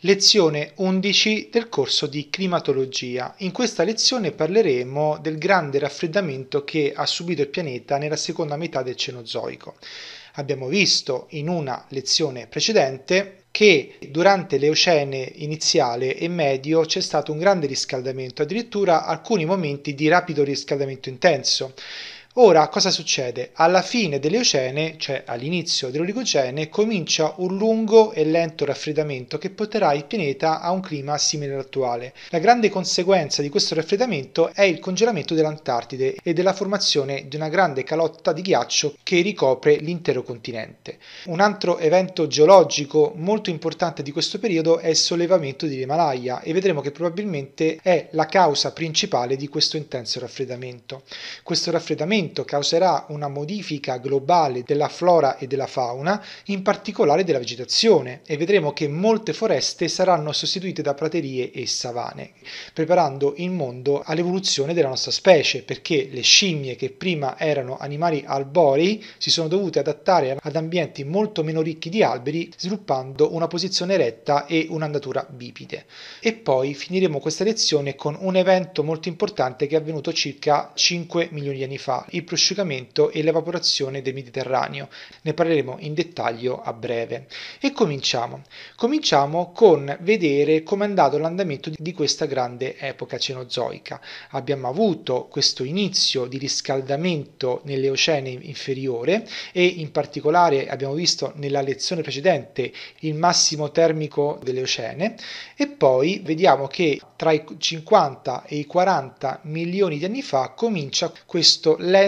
Lezione 11 del corso di climatologia. In questa lezione parleremo del grande raffreddamento che ha subito il pianeta nella seconda metà del Cenozoico. Abbiamo visto in una lezione precedente che durante l'Eocene iniziale e medio c'è stato un grande riscaldamento, addirittura alcuni momenti di rapido riscaldamento intenso. Ora cosa succede? Alla fine dell'Eocene, cioè all'inizio dell'Oligocene, comincia un lungo e lento raffreddamento che porterà il pianeta a un clima simile all'attuale. La grande conseguenza di questo raffreddamento è il congelamento dell'Antartide e della formazione di una grande calotta di ghiaccio che ricopre l'intero continente. Un altro evento geologico molto importante di questo periodo è il sollevamento dell'Himalaya e vedremo che probabilmente è la causa principale di questo intenso raffreddamento. Questo raffreddamento causerà una modifica globale della flora e della fauna, in particolare della vegetazione, e vedremo che molte foreste saranno sostituite da praterie e savane, preparando il mondo all'evoluzione della nostra specie, perché le scimmie, che prima erano animali arborei, si sono dovute adattare ad ambienti molto meno ricchi di alberi, sviluppando una posizione eretta e un'andatura bipede. E poi finiremo questa lezione con un evento molto importante che è avvenuto circa 5 milioni di anni fa, il prosciugamento e l'evaporazione del Mediterraneo. Ne parleremo in dettaglio a breve. E cominciamo con vedere come è andato l'andamento di questa grande epoca cenozoica. Abbiamo avuto questo inizio di riscaldamento nell'Eocene inferiore e in particolare abbiamo visto nella lezione precedente il massimo termico dell'Eocene, e poi vediamo che tra i 50 e i 40 milioni di anni fa comincia questo lento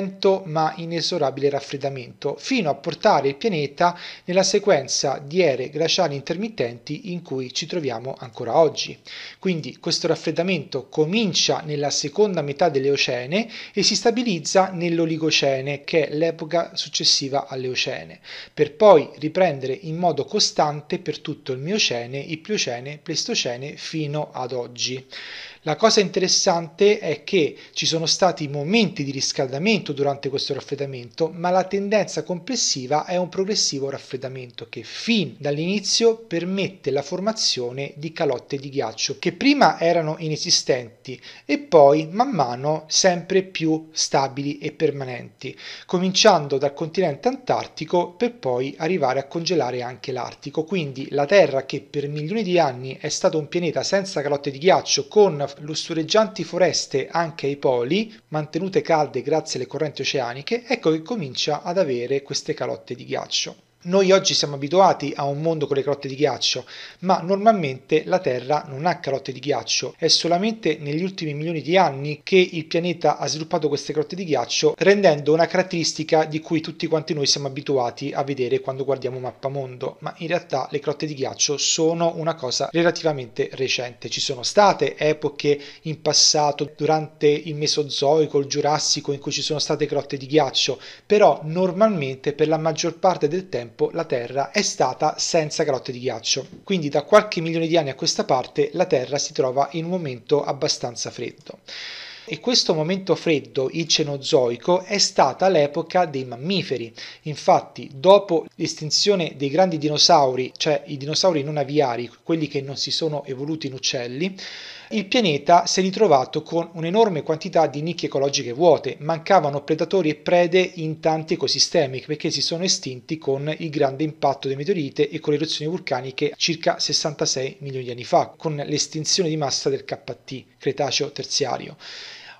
ma inesorabile raffreddamento, fino a portare il pianeta nella sequenza di ere glaciali intermittenti in cui ci troviamo ancora oggi. Quindi questo raffreddamento comincia nella seconda metà dell'Eocene e si stabilizza nell'Oligocene, che è l'epoca successiva all'Eocene, per poi riprendere in modo costante per tutto il Miocene, il Pliocene, il Pleistocene fino ad oggi. La cosa interessante è che ci sono stati momenti di riscaldamento durante questo raffreddamento, ma la tendenza complessiva è un progressivo raffreddamento che fin dall'inizio permette la formazione di calotte di ghiaccio che prima erano inesistenti e poi man mano sempre più stabili e permanenti, cominciando dal continente antartico per poi arrivare a congelare anche l'Artico. Quindi la Terra, che per milioni di anni è stato un pianeta senza calotte di ghiaccio, con lussureggianti foreste anche ai poli, mantenute calde grazie alle correnti oceaniche, ecco che comincia ad avere queste calotte di ghiaccio. Noi oggi siamo abituati a un mondo con le calotte di ghiaccio, ma normalmente la Terra non ha calotte di ghiaccio. È solamente negli ultimi milioni di anni che il pianeta ha sviluppato queste calotte di ghiaccio, rendendo una caratteristica di cui tutti quanti noi siamo abituati a vedere quando guardiamo Mappamondo, ma in realtà le calotte di ghiaccio sono una cosa relativamente recente. Ci sono state epoche in passato, durante il Mesozoico, il Giurassico, in cui ci sono state calotte di ghiaccio, però normalmente per la maggior parte del tempo la Terra è stata senza calotte di ghiaccio. Quindi da qualche milione di anni a questa parte la Terra si trova in un momento abbastanza freddo. E questo momento freddo, il Cenozoico, è stata l'epoca dei mammiferi. Infatti, dopo l'estinzione dei grandi dinosauri, cioè i dinosauri non aviari, quelli che non si sono evoluti in uccelli, il pianeta si è ritrovato con un'enorme quantità di nicchie ecologiche vuote. Mancavano predatori e prede in tanti ecosistemi, perché si sono estinti con il grande impatto dei meteorite e con le eruzioni vulcaniche circa 66 milioni di anni fa, con l'estinzione di massa del KT, Cretaceo Terziario.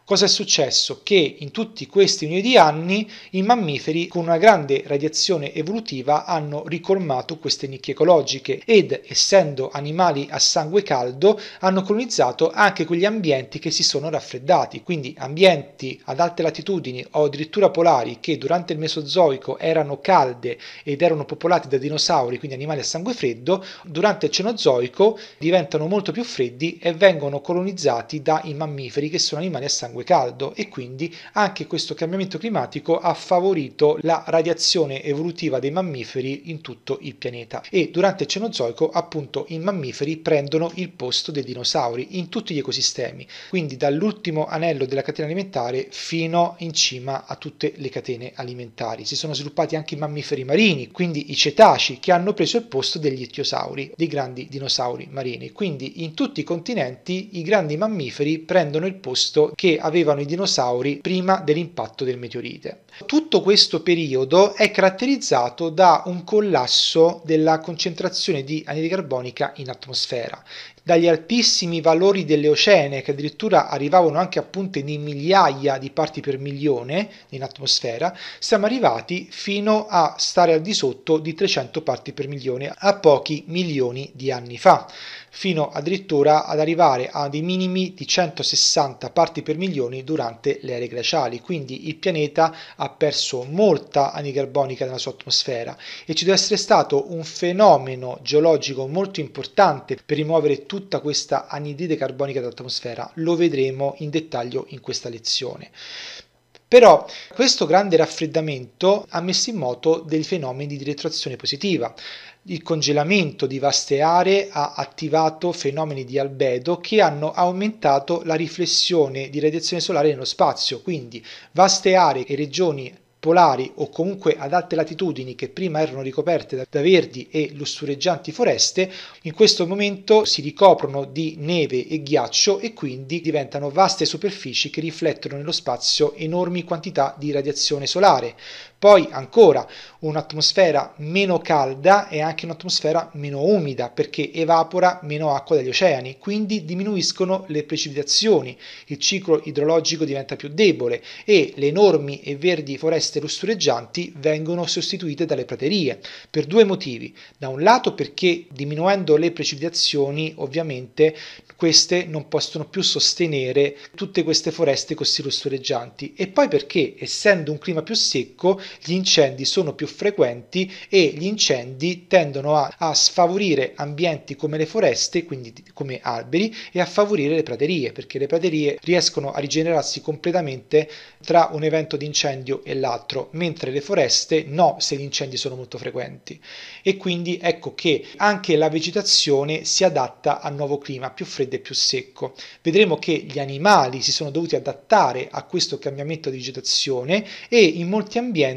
Cosa è successo? Che in tutti questi milioni di anni i mammiferi, con una grande radiazione evolutiva, hanno ricolmato queste nicchie ecologiche ed, essendo animali a sangue caldo, hanno colonizzato anche quegli ambienti che si sono raffreddati, quindi ambienti ad alte latitudini o addirittura polari, che durante il Mesozoico erano calde ed erano popolati da dinosauri, quindi animali a sangue freddo. Durante il Cenozoico diventano molto più freddi e vengono colonizzati dai mammiferi, che sono animali a sangue sangue caldo, e quindi anche questo cambiamento climatico ha favorito la radiazione evolutiva dei mammiferi in tutto il pianeta, e durante il Cenozoico appunto i mammiferi prendono il posto dei dinosauri in tutti gli ecosistemi, quindi dall'ultimo anello della catena alimentare fino in cima a tutte le catene alimentari. Si sono sviluppati anche i mammiferi marini, quindi i cetaci, che hanno preso il posto degli ittiosauri, dei grandi dinosauri marini. Quindi in tutti i continenti i grandi mammiferi prendono il posto che avevano i dinosauri prima dell'impatto del meteorite. Tutto questo periodo è caratterizzato da un collasso della concentrazione di anidride carbonica in atmosfera, dagli altissimi valori dell'Eocene, che addirittura arrivavano anche a punte di migliaia di parti per milione in atmosfera, siamo arrivati fino a stare al di sotto di 300 parti per milione a pochi milioni di anni fa, fino addirittura ad arrivare a dei minimi di 160 parti per milioni durante le aree glaciali. Quindi il pianeta ha perso molta anidride carbonica nella sua atmosfera, e ci deve essere stato un fenomeno geologico molto importante per rimuovere tutta questa anidride carbonica dall'atmosfera. Lo vedremo in dettaglio in questa lezione. Però questo grande raffreddamento ha messo in moto dei fenomeni di retroazione positiva. Il congelamento di vaste aree ha attivato fenomeni di albedo che hanno aumentato la riflessione di radiazione solare nello spazio, quindi vaste aree e regioni polari o comunque ad alte latitudini che prima erano ricoperte da verdi e lussureggianti foreste, in questo momento si ricoprono di neve e ghiaccio, e quindi diventano vaste superfici che riflettono nello spazio enormi quantità di radiazione solare. Poi ancora un'atmosfera meno calda è anche un'atmosfera meno umida, perché evapora meno acqua dagli oceani, quindi diminuiscono le precipitazioni, il ciclo idrologico diventa più debole e le enormi e verdi foreste lussureggianti vengono sostituite dalle praterie per due motivi. Da un lato perché diminuendo le precipitazioni ovviamente queste non possono più sostenere tutte queste foreste così lussureggianti, e poi perché essendo un clima più secco gli incendi sono più frequenti, e gli incendi tendono a sfavorire ambienti come le foreste, quindi come alberi, e a favorire le praterie, perché le praterie riescono a rigenerarsi completamente tra un evento di incendio e l'altro, mentre le foreste no, se gli incendi sono molto frequenti. E quindi ecco che anche la vegetazione si adatta al nuovo clima più freddo e più secco. Vedremo che gli animali si sono dovuti adattare a questo cambiamento di vegetazione, e in molti ambienti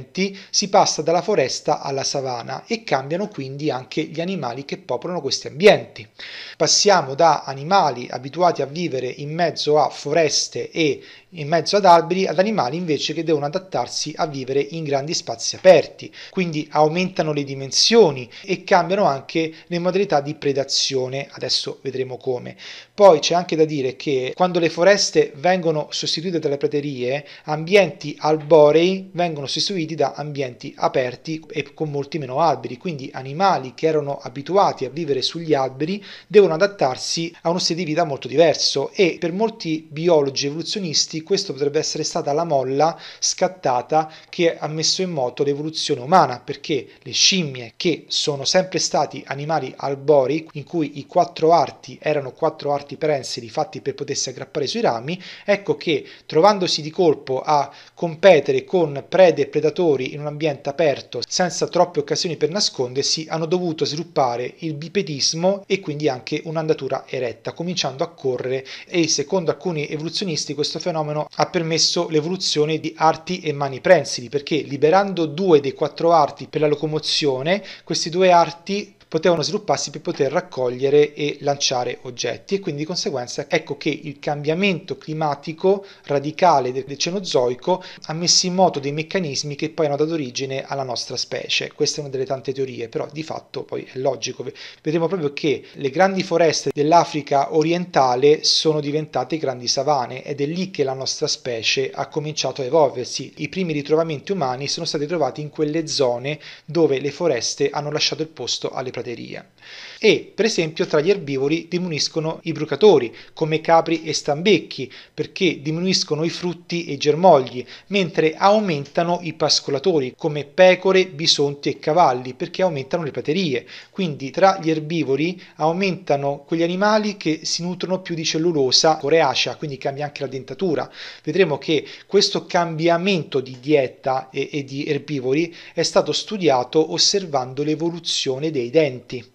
si passa dalla foresta alla savana, e cambiano quindi anche gli animali che popolano questi ambienti. Passiamo da animali abituati a vivere in mezzo a foreste e in mezzo ad alberi ad animali invece che devono adattarsi a vivere in grandi spazi aperti, quindi aumentano le dimensioni e cambiano anche le modalità di predazione. Adesso vedremo come. Poi c'è anche da dire che quando le foreste vengono sostituite dalle praterie, ambienti arborei vengono sostituiti da ambienti aperti e con molti meno alberi, quindi animali che erano abituati a vivere sugli alberi devono adattarsi a uno stile di vita molto diverso, e per molti biologi evoluzionisti questo potrebbe essere stata la molla scattata che ha messo in moto l'evoluzione umana, perché le scimmie, che sono sempre stati animali arborei in cui i quattro arti erano quattro arti pensili fatti per potersi aggrappare sui rami, ecco che trovandosi di colpo a competere con prede e predatori in un ambiente aperto senza troppe occasioni per nascondersi, hanno dovuto sviluppare il bipedismo e quindi anche un'andatura eretta, cominciando a correre, e secondo alcuni evoluzionisti questo fenomeno ha permesso l'evoluzione di arti e mani prensili, perché liberando due dei quattro arti per la locomozione, questi due arti potevano svilupparsi per poter raccogliere e lanciare oggetti, e quindi di conseguenza ecco che il cambiamento climatico radicale del Cenozoico ha messo in moto dei meccanismi che poi hanno dato origine alla nostra specie. Questa è una delle tante teorie, però di fatto poi è logico. Vedremo proprio che le grandi foreste dell'Africa orientale sono diventate grandi savane, ed è lì che la nostra specie ha cominciato a evolversi. I primi ritrovamenti umani sono stati trovati in quelle zone dove le foreste hanno lasciato il posto alle praterie. e per esempio tra gli erbivori diminuiscono i brucatori come capri e stambecchi perché diminuiscono i frutti e i germogli, mentre aumentano i pascolatori come pecore, bisonti e cavalli perché aumentano le praterie. Quindi tra gli erbivori aumentano quegli animali che si nutrono più di cellulosa coreacea, quindi cambia anche la dentatura. Vedremo che questo cambiamento di dieta e di erbivori è stato studiato osservando l'evoluzione dei denti.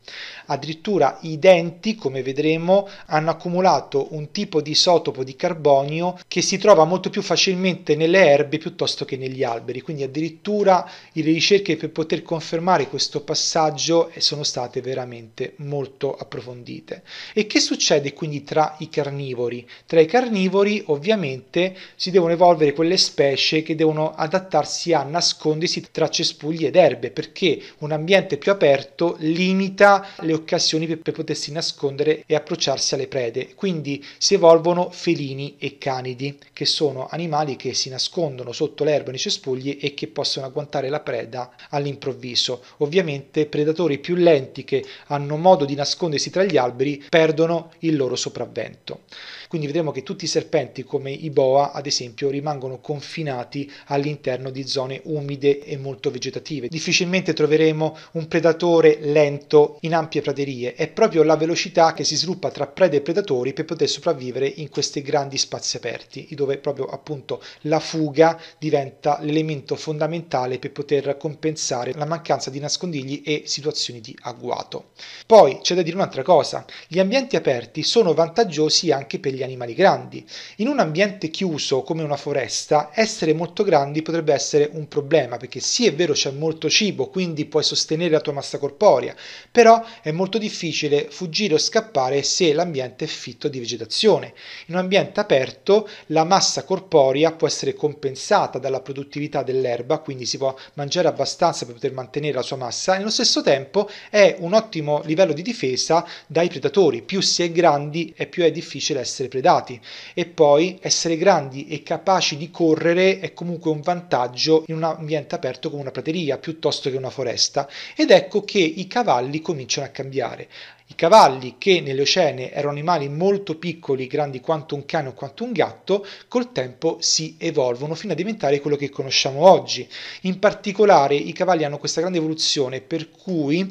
Addirittura i denti, come vedremo, hanno accumulato un tipo di isotopo di carbonio che si trova molto più facilmente nelle erbe piuttosto che negli alberi, quindi addirittura le ricerche per poter confermare questo passaggio sono state veramente molto approfondite. E che succede quindi tra i carnivori? Tra i carnivori ovviamente si devono evolvere quelle specie che devono adattarsi a nascondersi tra cespugli ed erbe perché un ambiente più aperto limita le occasioni per potersi nascondere e approcciarsi alle prede, quindi si evolvono felini e canidi, che sono animali che si nascondono sotto l'erba nei cespugli e che possono agguantare la preda all'improvviso. Ovviamente predatori più lenti che hanno modo di nascondersi tra gli alberi perdono il loro sopravvento. Quindi vedremo che tutti i serpenti come i boa ad esempio rimangono confinati all'interno di zone umide e molto vegetative. Difficilmente troveremo un predatore lento in ampie praterie, è proprio la velocità che si sviluppa tra prede e predatori per poter sopravvivere in questi grandi spazi aperti, dove proprio appunto la fuga diventa l'elemento fondamentale per poter compensare la mancanza di nascondigli e situazioni di agguato. Poi c'è da dire un'altra cosa, gli ambienti aperti sono vantaggiosi anche per gli animali grandi. In un ambiente chiuso come una foresta, essere molto grandi potrebbe essere un problema, perché sì è vero c'è molto cibo, quindi puoi sostenere la tua massa corporea, però è molto difficile fuggire o scappare se l'ambiente è fitto di vegetazione. In un ambiente aperto la massa corporea può essere compensata dalla produttività dell'erba, quindi si può mangiare abbastanza per poter mantenere la sua massa e allo stesso tempo è un ottimo livello di difesa dai predatori. Più si è grandi e più è difficile essere predati, e poi essere grandi e capaci di correre è comunque un vantaggio in un ambiente aperto come una prateria piuttosto che una foresta. Ed ecco che i cavalli cominciano a cambiare. I cavalli, che nell'Eocene erano animali molto piccoli, grandi quanto un cane o quanto un gatto, col tempo si evolvono fino a diventare quello che conosciamo oggi. In particolare i cavalli hanno questa grande evoluzione per cui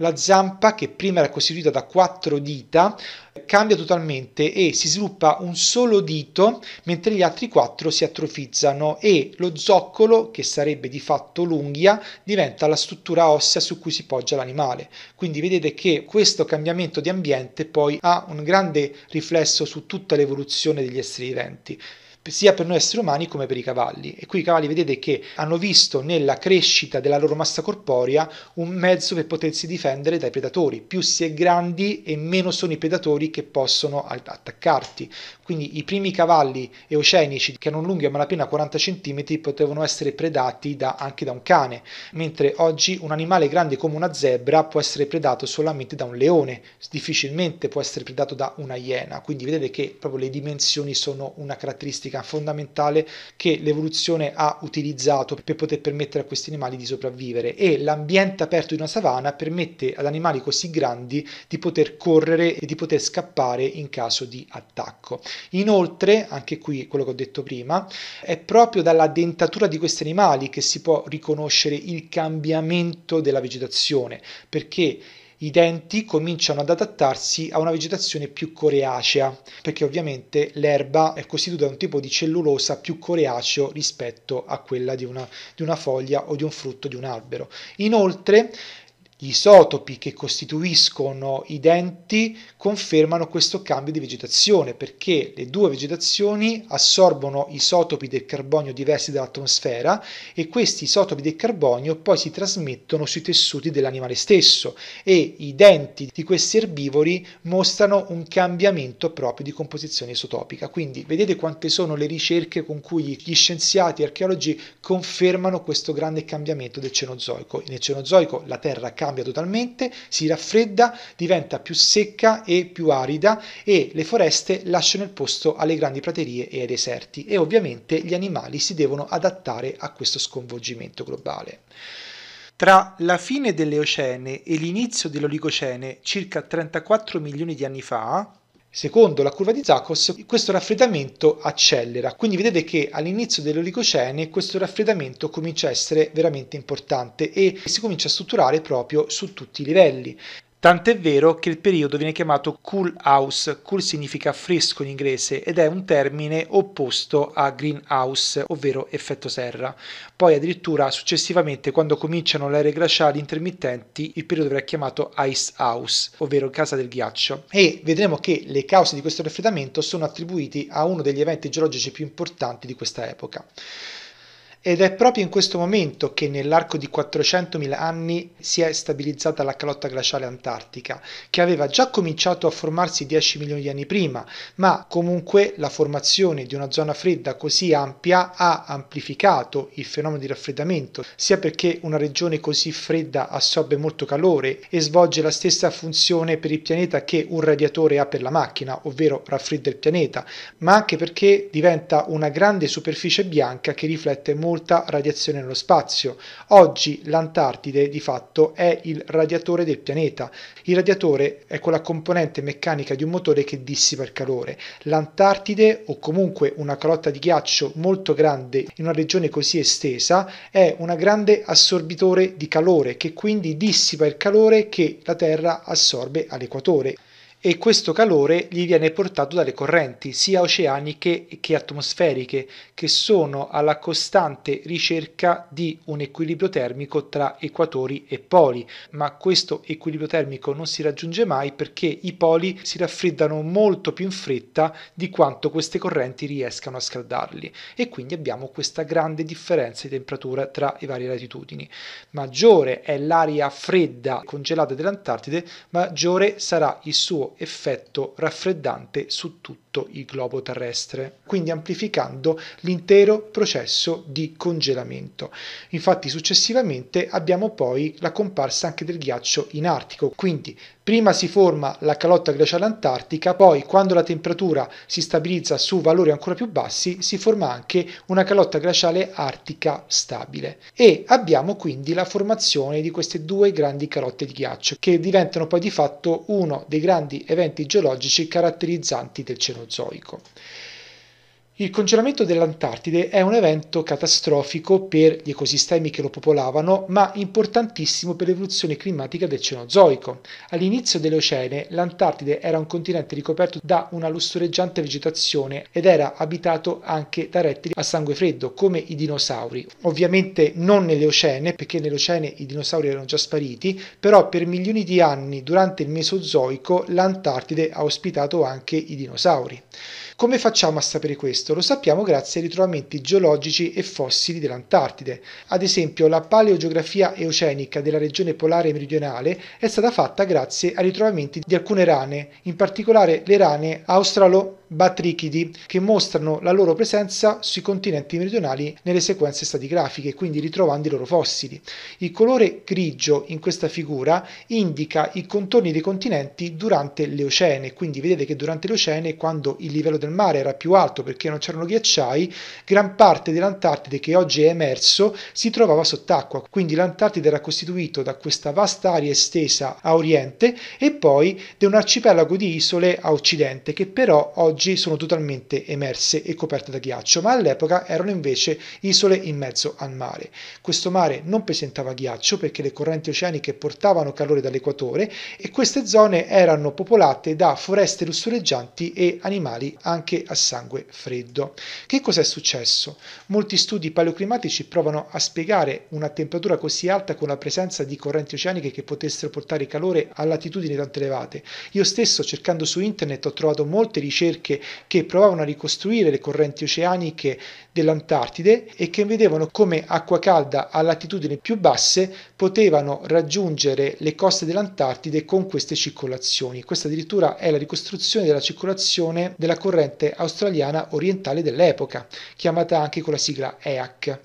la zampa, che prima era costituita da 4 dita, cambia totalmente e si sviluppa un solo dito, mentre gli altri 4 si atrofizzano, e lo zoccolo, che sarebbe di fatto l'unghia, diventa la struttura ossea su cui si poggia l'animale. Quindi vedete che questo cambiamento di ambiente poi ha un grande riflesso su tutta l'evoluzione degli esseri viventi, sia per noi esseri umani come per i cavalli. E qui i cavalli vedete che hanno visto nella crescita della loro massa corporea un mezzo per potersi difendere dai predatori. Più si è grandi e meno sono i predatori che possono attaccarti. Quindi i primi cavalli eocenici, che erano lunghi a malapena 40 cm, potevano essere predati anche da un cane, mentre oggi un animale grande come una zebra può essere predato solamente da un leone, difficilmente può essere predato da una iena. Quindi vedete che proprio le dimensioni sono una caratteristica fondamentale che l'evoluzione ha utilizzato per poter permettere a questi animali di sopravvivere, e l'ambiente aperto di una savana permette ad animali così grandi di poter correre e di poter scappare in caso di attacco. Inoltre, anche qui quello che ho detto prima, è proprio dalla dentatura di questi animali che si può riconoscere il cambiamento della vegetazione, perché i denti cominciano ad adattarsi a una vegetazione più coreacea, perché ovviamente l'erba è costituita da un tipo di cellulosa più coreaceo rispetto a quella di una foglia o di un frutto di un albero. Inoltre gli isotopi che costituiscono i denti confermano questo cambio di vegetazione, perché le due vegetazioni assorbono isotopi del carbonio diversi dall'atmosfera, e questi isotopi del carbonio poi si trasmettono sui tessuti dell'animale stesso, e i denti di questi erbivori mostrano un cambiamento proprio di composizione isotopica. Quindi vedete quante sono le ricerche con cui gli scienziati e archeologi confermano questo grande cambiamento del Cenozoico. Nel Cenozoico la Terra cambia totalmente, si raffredda, diventa più secca e più arida, e le foreste lasciano il posto alle grandi praterie e ai deserti, e ovviamente gli animali si devono adattare a questo sconvolgimento globale. Tra la fine dell'Eocene e l'inizio dell'Oligocene, circa 34 milioni di anni fa, secondo la curva di Zachos, questo raffreddamento accelera. Quindi vedete che all'inizio dell'Oligocene questo raffreddamento comincia a essere veramente importante e si comincia a strutturare proprio su tutti i livelli. Tant'è vero che il periodo viene chiamato cool house. Cool significa fresco in inglese ed è un termine opposto a greenhouse, ovvero effetto serra. Poi addirittura successivamente, quando cominciano le ere glaciali intermittenti, il periodo verrà chiamato ice house, ovvero casa del ghiaccio. E vedremo che le cause di questo raffreddamento sono attribuiti a uno degli eventi geologici più importanti di questa epoca. Ed è proprio in questo momento che nell'arco di 400.000 anni si è stabilizzata la calotta glaciale antartica, che aveva già cominciato a formarsi 10 milioni di anni prima, ma comunque la formazione di una zona fredda così ampia ha amplificato il fenomeno di raffreddamento, sia perché una regione così fredda assorbe molto calore e svolge la stessa funzione per il pianeta che un radiatore ha per la macchina, ovvero raffredda il pianeta, ma anche perché diventa una grande superficie bianca che riflette molta radiazione nello spazio. Oggi l'Antartide di fatto è il radiatore del pianeta. Il radiatore è quella componente meccanica di un motore che dissipa il calore. L'Antartide, o comunque una calotta di ghiaccio molto grande in una regione così estesa, è un grande assorbitore di calore che quindi dissipa il calore che la Terra assorbe all'equatore. E questo calore gli viene portato dalle correnti, sia oceaniche che atmosferiche, che sono alla costante ricerca di un equilibrio termico tra equatori e poli, ma questo equilibrio termico non si raggiunge mai perché i poli si raffreddano molto più in fretta di quanto queste correnti riescano a scaldarli, e quindi abbiamo questa grande differenza di temperatura tra le varie latitudini. Maggiore è l'area fredda congelata dell'Antartide, maggiore sarà il suo effetto raffreddante su tutto il globo terrestre, quindi amplificando l'intero processo di congelamento. Infatti successivamente abbiamo poi la comparsa anche del ghiaccio in Artico, quindi prima si forma la calotta glaciale antartica, poi quando la temperatura si stabilizza su valori ancora più bassi si forma anche una calotta glaciale artica stabile e abbiamo quindi la formazione di queste due grandi calotte di ghiaccio che diventano poi di fatto uno dei grandi eventi geologici caratterizzanti del Cenozoico. Il congelamento dell'Antartide è un evento catastrofico per gli ecosistemi che lo popolavano, ma importantissimo per l'evoluzione climatica del Cenozoico. All'inizio dell'Eocene, l'Antartide era un continente ricoperto da una lussureggiante vegetazione ed era abitato anche da rettili a sangue freddo, come i dinosauri. Ovviamente non nell'Eocene, perché nell'Eocene i dinosauri erano già spariti, però per milioni di anni durante il Mesozoico l'Antartide ha ospitato anche i dinosauri. Come facciamo a sapere questo? Lo sappiamo grazie ai ritrovamenti geologici e fossili dell'Antartide. Ad esempio, la paleogeografia eocenica della regione polare meridionale è stata fatta grazie ai ritrovamenti di alcune rane, in particolare le rane australobatrichidi, che mostrano la loro presenza sui continenti meridionali nelle sequenze stratigrafiche, quindi ritrovando i loro fossili. Il colore grigio in questa figura indica i contorni dei continenti durante l'Eocene, quindi vedete che durante l'Eocene, quando il livello del mare era più alto perché non c'erano ghiacciai, gran parte dell'Antartide che oggi è emerso si trovava sott'acqua, quindi l'Antartide era costituito da questa vasta area estesa a oriente e poi da un arcipelago di isole a occidente che però oggi sono totalmente emerse e coperte da ghiaccio, ma all'epoca erano invece isole in mezzo al mare. Questo mare non presentava ghiaccio perché le correnti oceaniche portavano calore dall'equatore e queste zone erano popolate da foreste lussureggianti e animali anche a sangue freddo. Che cos'è successo? Molti studi paleoclimatici provano a spiegare una temperatura così alta con la presenza di correnti oceaniche che potessero portare calore a latitudini tanto elevate. Io stesso, cercando su internet, ho trovato molte ricerche che provavano a ricostruire le correnti oceaniche dell'Antartide e che vedevano come acqua calda a latitudini più basse potevano raggiungere le coste dell'Antartide con queste circolazioni. Questa addirittura è la ricostruzione della circolazione della corrente australiana orientale dell'epoca, chiamata anche con la sigla EAC,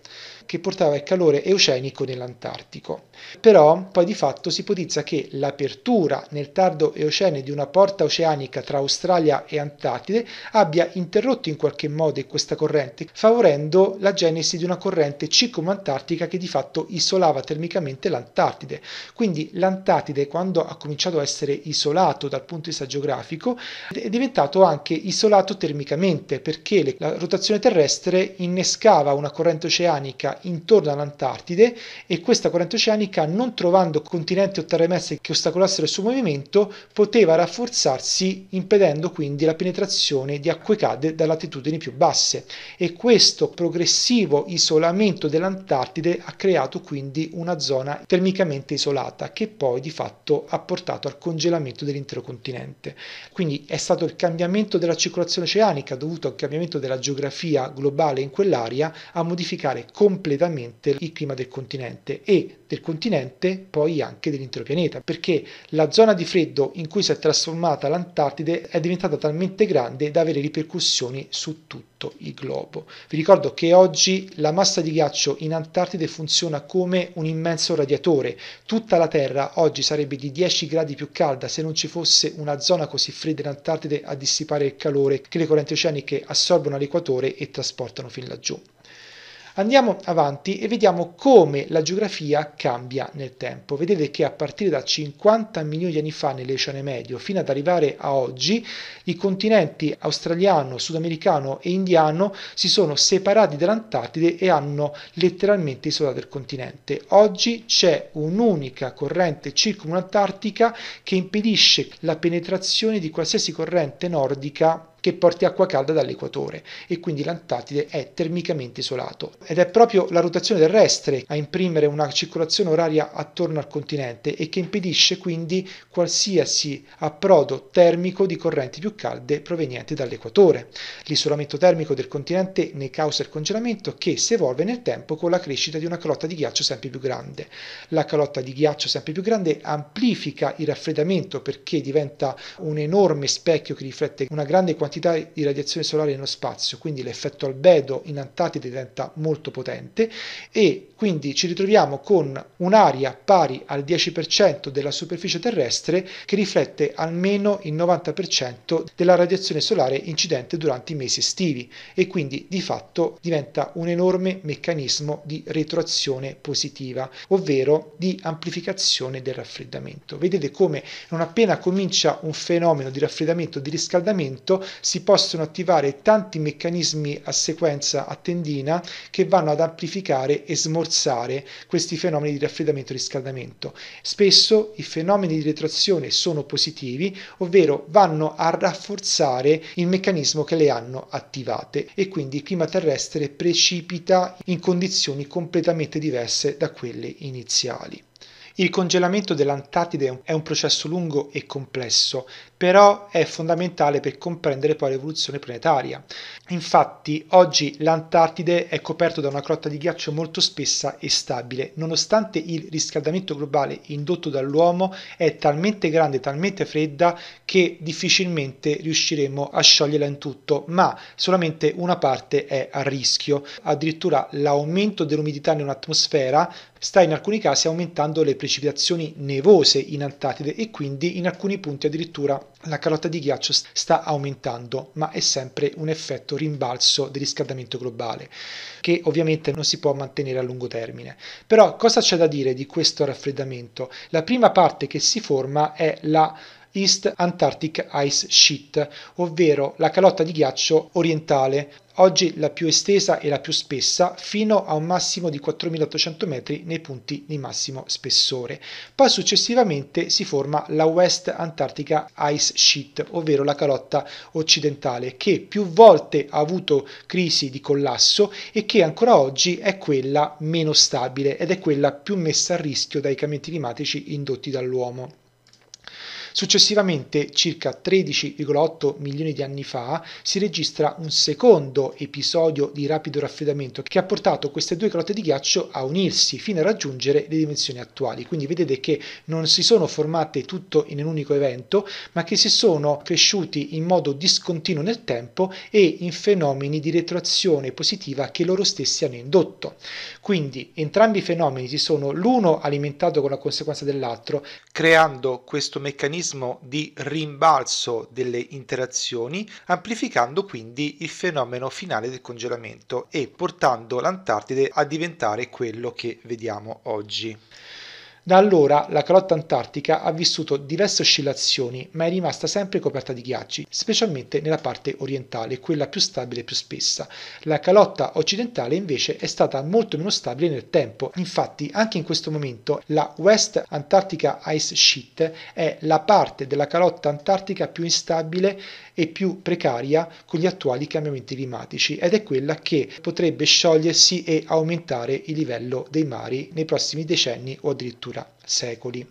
che portava il calore eocenico nell'Antartico. Però poi di fatto si ipotizza che l'apertura nel tardo Eocene di una porta oceanica tra Australia e Antartide abbia interrotto in qualche modo questa corrente, favorendo la genesi di una corrente circumantartica che di fatto isolava termicamente l'Antartide. Quindi l'Antartide, quando ha cominciato a essere isolato dal punto di vista geografico, è diventato anche isolato termicamente, perché la rotazione terrestre innescava una corrente oceanica intorno all'Antartide e questa corrente oceanica, non trovando continenti o terremestre che ostacolassero il suo movimento, poteva rafforzarsi, impedendo quindi la penetrazione di acque calde da latitudini più basse, e questo progressivo isolamento dell'Antartide ha creato quindi una zona termicamente isolata che poi di fatto ha portato al congelamento dell'intero continente. Quindi è stato il cambiamento della circolazione oceanica dovuto al cambiamento della geografia globale in quell'area a modificare completamente il clima del continente e del continente poi anche dell'intero pianeta, perché la zona di freddo in cui si è trasformata l'Antartide è diventata talmente grande da avere ripercussioni su tutto il globo. Vi ricordo che oggi la massa di ghiaccio in Antartide funziona come un immenso radiatore. Tutta la Terra oggi sarebbe di 10 gradi più calda se non ci fosse una zona così fredda in Antartide a dissipare il calore che le correnti oceaniche assorbono all'equatore e trasportano fin laggiù. Andiamo avanti e vediamo come la geografia cambia nel tempo. Vedete che a partire da 50 milioni di anni fa nell'Eocene medio fino ad arrivare a oggi i continenti australiano, sudamericano e indiano si sono separati dall'Antartide e hanno letteralmente isolato il continente. Oggi c'è un'unica corrente circumantartica che impedisce la penetrazione di qualsiasi corrente nordica che porti acqua calda dall'equatore, e quindi l'Antartide è termicamente isolato. Ed è proprio la rotazione terrestre a imprimere una circolazione oraria attorno al continente e che impedisce quindi qualsiasi approdo termico di correnti più calde provenienti dall'equatore. L'isolamento termico del continente ne causa il congelamento che si evolve nel tempo con la crescita di una calotta di ghiaccio sempre più grande. La calotta di ghiaccio sempre più grande amplifica il raffreddamento perché diventa un enorme specchio che riflette una grande quantità di radiazione solare nello spazio, quindi l'effetto albedo in Antartide diventa molto potente e quindi ci ritroviamo con un'area pari al 10% della superficie terrestre che riflette almeno il 90% della radiazione solare incidente durante i mesi estivi, e quindi di fatto diventa un enorme meccanismo di retroazione positiva, ovvero di amplificazione del raffreddamento. Vedete come non appena comincia un fenomeno di raffreddamento, di riscaldamento, si possono attivare tanti meccanismi a sequenza a tendina che vanno ad amplificare e smorzare questi fenomeni di raffreddamento e riscaldamento. Spesso i fenomeni di retroazione sono positivi, ovvero vanno a rafforzare il meccanismo che le hanno attivate, e quindi il clima terrestre precipita in condizioni completamente diverse da quelle iniziali. Il congelamento dell'Antartide è un processo lungo e complesso, però è fondamentale per comprendere poi l'evoluzione planetaria. Infatti oggi l'Antartide è coperto da una crosta di ghiaccio molto spessa e stabile, nonostante il riscaldamento globale indotto dall'uomo è talmente grande, talmente fredda, che difficilmente riusciremo a scioglierla in tutto, ma solamente una parte è a rischio. Addirittura l'aumento dell'umidità in un'atmosfera sta in alcuni casi aumentando le precipitazioni nevose in Antartide, e quindi in alcuni punti addirittura la calotta di ghiaccio sta aumentando, ma è sempre un effetto rimbalzo del riscaldamento globale che ovviamente non si può mantenere a lungo termine. Però cosa c'è da dire di questo raffreddamento? La prima parte che si forma è la East Antarctic Ice Sheet, ovvero la calotta di ghiaccio orientale, oggi la più estesa e la più spessa, fino a un massimo di 4.800 metri nei punti di massimo spessore. Poi successivamente si forma la West Antarctica Ice Sheet, ovvero la calotta occidentale, che più volte ha avuto crisi di collasso e che ancora oggi è quella meno stabile ed è quella più messa a rischio dai cambiamenti climatici indotti dall'uomo. Successivamente, circa 13,8 milioni di anni fa, si registra un secondo episodio di rapido raffreddamento che ha portato queste due calotte di ghiaccio a unirsi fino a raggiungere le dimensioni attuali. Quindi vedete che non si sono formate tutto in un unico evento, ma che si sono cresciuti in modo discontinuo nel tempo e in fenomeni di retroazione positiva che loro stessi hanno indotto. Quindi entrambi i fenomeni si sono l'uno alimentato con la conseguenza dell'altro, creando questo meccanismo di rimbalzo delle interazioni, amplificando quindi il fenomeno finale del congelamento e portando l'Antartide a diventare quello che vediamo oggi. Da allora la calotta antartica ha vissuto diverse oscillazioni, ma è rimasta sempre coperta di ghiacci, specialmente nella parte orientale, quella più stabile e più spessa. La calotta occidentale invece è stata molto meno stabile nel tempo. Infatti anche in questo momento la West Antarctica Ice Sheet è la parte della calotta antartica più instabile e più precaria con gli attuali cambiamenti climatici, ed è quella che potrebbe sciogliersi e aumentare il livello dei mari nei prossimi decenni o addirittura secoli.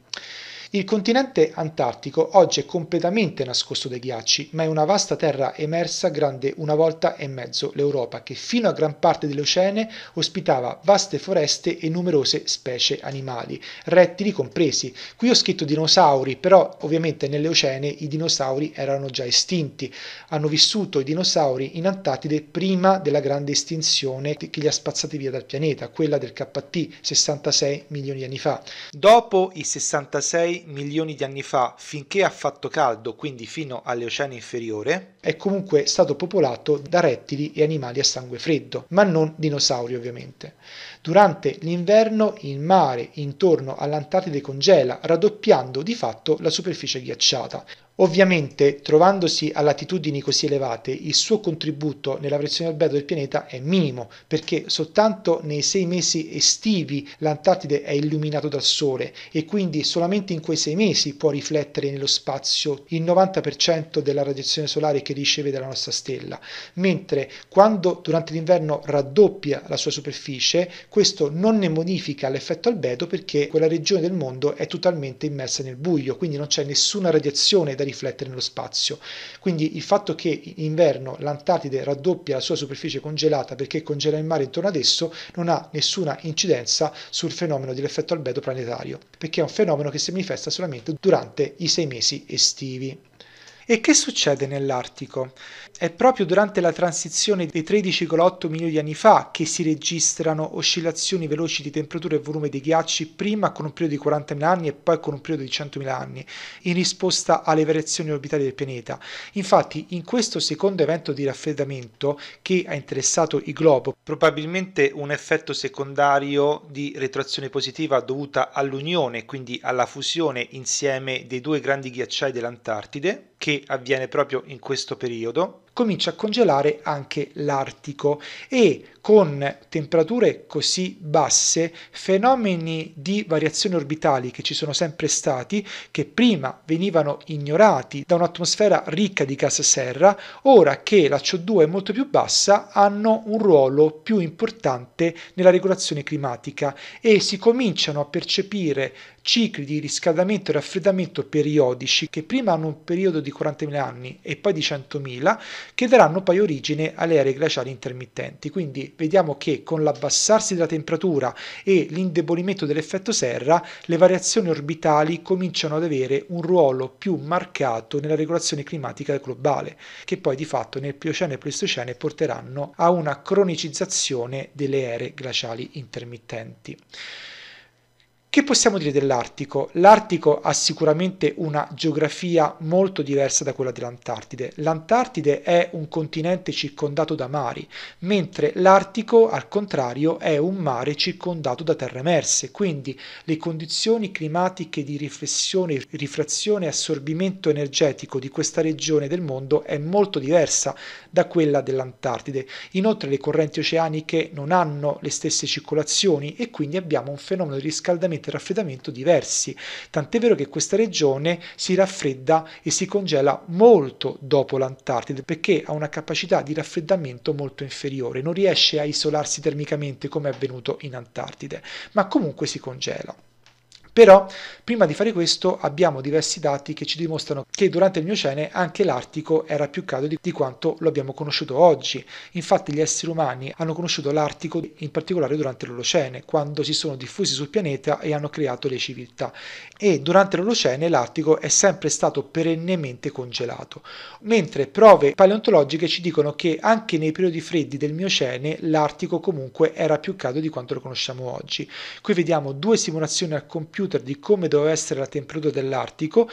Il continente antartico oggi è completamente nascosto dai ghiacci, ma è una vasta terra emersa grande una volta e mezzo l'Europa, che fino a gran parte dell'Eocene ospitava vaste foreste e numerose specie animali, rettili compresi. Qui ho scritto dinosauri, però ovviamente nell'Eocene i dinosauri erano già estinti. Hanno vissuto i dinosauri in Antartide prima della grande estinzione che li ha spazzati via dal pianeta, quella del KT 66 milioni di anni fa. Dopo i 66 milioni di anni fa, finché ha fatto caldo, quindi fino all'Eocene inferiore, è comunque stato popolato da rettili e animali a sangue freddo, ma non dinosauri ovviamente. Durante l'inverno il mare intorno all'Antartide congela, raddoppiando di fatto la superficie ghiacciata. Ovviamente, trovandosi a latitudini così elevate, il suo contributo nella variazione albedo del pianeta è minimo, perché soltanto nei 6 mesi estivi l'Antartide è illuminato dal sole e quindi solamente in quei 6 mesi può riflettere nello spazio il 90% della radiazione solare che riceve dalla nostra stella, mentre quando durante l'inverno raddoppia la sua superficie, questo non ne modifica l'effetto albedo perché quella regione del mondo è totalmente immersa nel buio, quindi non c'è nessuna radiazione da riflettere nello spazio. Quindi il fatto che in inverno l'Antartide raddoppia la sua superficie congelata perché congela il mare intorno ad esso non ha nessuna incidenza sul fenomeno dell'effetto albedo planetario, perché è un fenomeno che si manifesta solamente durante i 6 mesi estivi. E che succede nell'Artico? È proprio durante la transizione dei 13,8 milioni di anni fa che si registrano oscillazioni veloci di temperatura e volume dei ghiacci, prima con un periodo di 40.000 anni e poi con un periodo di 100.000 anni, in risposta alle variazioni orbitali del pianeta. Infatti, in questo secondo evento di raffreddamento che ha interessato il globo, probabilmente un effetto secondario di retroazione positiva dovuta all'unione, quindi alla fusione insieme dei due grandi ghiacciai dell'Antartide, che avviene proprio in questo periodo, comincia a congelare anche l'Artico e con temperature così basse, fenomeni di variazioni orbitali che ci sono sempre stati, che prima venivano ignorati da un'atmosfera ricca di gas serra, ora che la CO2 è molto più bassa, hanno un ruolo più importante nella regolazione climatica e si cominciano a percepire cicli di riscaldamento e raffreddamento periodici che prima hanno un periodo di 40.000 anni e poi di 100.000, che daranno poi origine alle aree glaciali intermittenti. Quindi vediamo che con l'abbassarsi della temperatura e l'indebolimento dell'effetto serra, le variazioni orbitali cominciano ad avere un ruolo più marcato nella regolazione climatica globale, che poi di fatto nel Pliocene e Pleistocene porteranno a una cronicizzazione delle aree glaciali intermittenti. Che possiamo dire dell'Artico? L'Artico ha sicuramente una geografia molto diversa da quella dell'Antartide. L'Antartide è un continente circondato da mari, mentre l'Artico, al contrario, è un mare circondato da terre emerse, quindi le condizioni climatiche di riflessione, rifrazione e assorbimento energetico di questa regione del mondo è molto diversa da quella dell'Antartide. Inoltre le correnti oceaniche non hanno le stesse circolazioni e quindi abbiamo un fenomeno di riscaldamento e raffreddamento diversi, tant'è vero che questa regione si raffredda e si congela molto dopo l'Antartide perché ha una capacità di raffreddamento molto inferiore, non riesce a isolarsi termicamente come è avvenuto in Antartide, ma comunque si congela. Però prima di fare questo abbiamo diversi dati che ci dimostrano che durante il Miocene anche l'Artico era più caldo di quanto lo abbiamo conosciuto oggi. Infatti gli esseri umani hanno conosciuto l'Artico in particolare durante l'Olocene, quando si sono diffusi sul pianeta e hanno creato le civiltà. E durante l'Olocene l'Artico è sempre stato perennemente congelato, mentre prove paleontologiche ci dicono che anche nei periodi freddi del Miocene l'Artico comunque era più caldo di quanto lo conosciamo oggi. Qui vediamo due simulazioni al computer di come doveva essere la temperatura dell'Artico,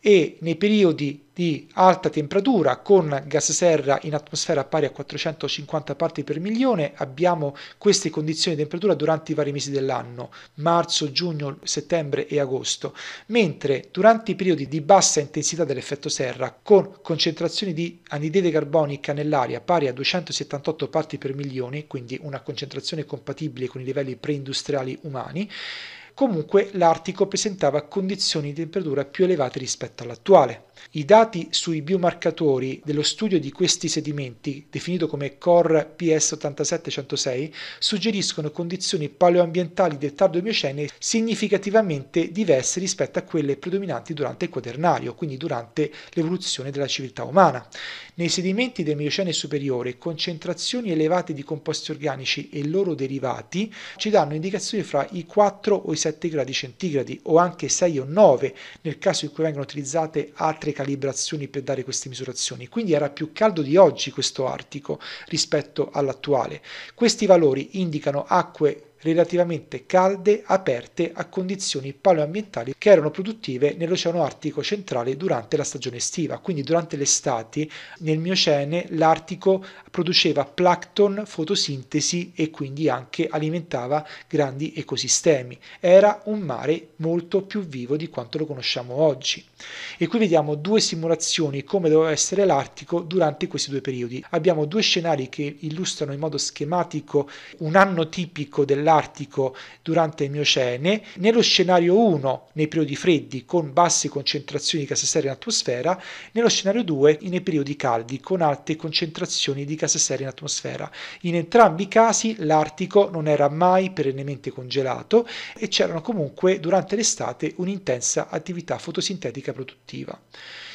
e nei periodi di alta temperatura con gas serra in atmosfera pari a 450 parti per milione abbiamo queste condizioni di temperatura durante i vari mesi dell'anno, marzo, giugno, settembre e agosto, mentre durante i periodi di bassa intensità dell'effetto serra con concentrazioni di anidride carbonica nell'aria pari a 278 parti per milione, quindi una concentrazione compatibile con i livelli preindustriali umani, comunque l'Artico presentava condizioni di temperatura più elevate rispetto all'attuale. I dati sui biomarcatori dello studio di questi sedimenti, definito come CORE PS87-106, suggeriscono condizioni paleoambientali del tardo Miocene significativamente diverse rispetto a quelle predominanti durante il Quaternario, quindi durante l'evoluzione della civiltà umana. Nei sedimenti del Miocene superiore, concentrazioni elevate di composti organici e loro derivati ci danno indicazioni fra i 4 o i 7 gradi centigradi, o anche 6 o 9 nel caso in cui vengono utilizzate altre calibrazioni per dare queste misurazioni. Quindi era più caldo di oggi questo Artico rispetto all'attuale. Questi valori indicano acque relativamente calde aperte a condizioni paleoambientali che erano produttive nell'Oceano Artico centrale durante la stagione estiva. Quindi durante l'estate nel Miocene l'Artico produceva plancton, fotosintesi e quindi anche alimentava grandi ecosistemi. Era un mare molto più vivo di quanto lo conosciamo oggi. E qui vediamo due simulazioni come doveva essere l'Artico durante questi due periodi. Abbiamo due scenari che illustrano in modo schematico un anno tipico dell'Artico durante il Miocene. Nello scenario 1 nei periodi freddi con basse concentrazioni di gas serra in atmosfera, nello scenario 2 nei periodi caldi con alte concentrazioni di gas serra in atmosfera. In entrambi i casi l'Artico non era mai perennemente congelato e c'erano comunque durante l'estate un'intensa attività fotosintetica produttiva.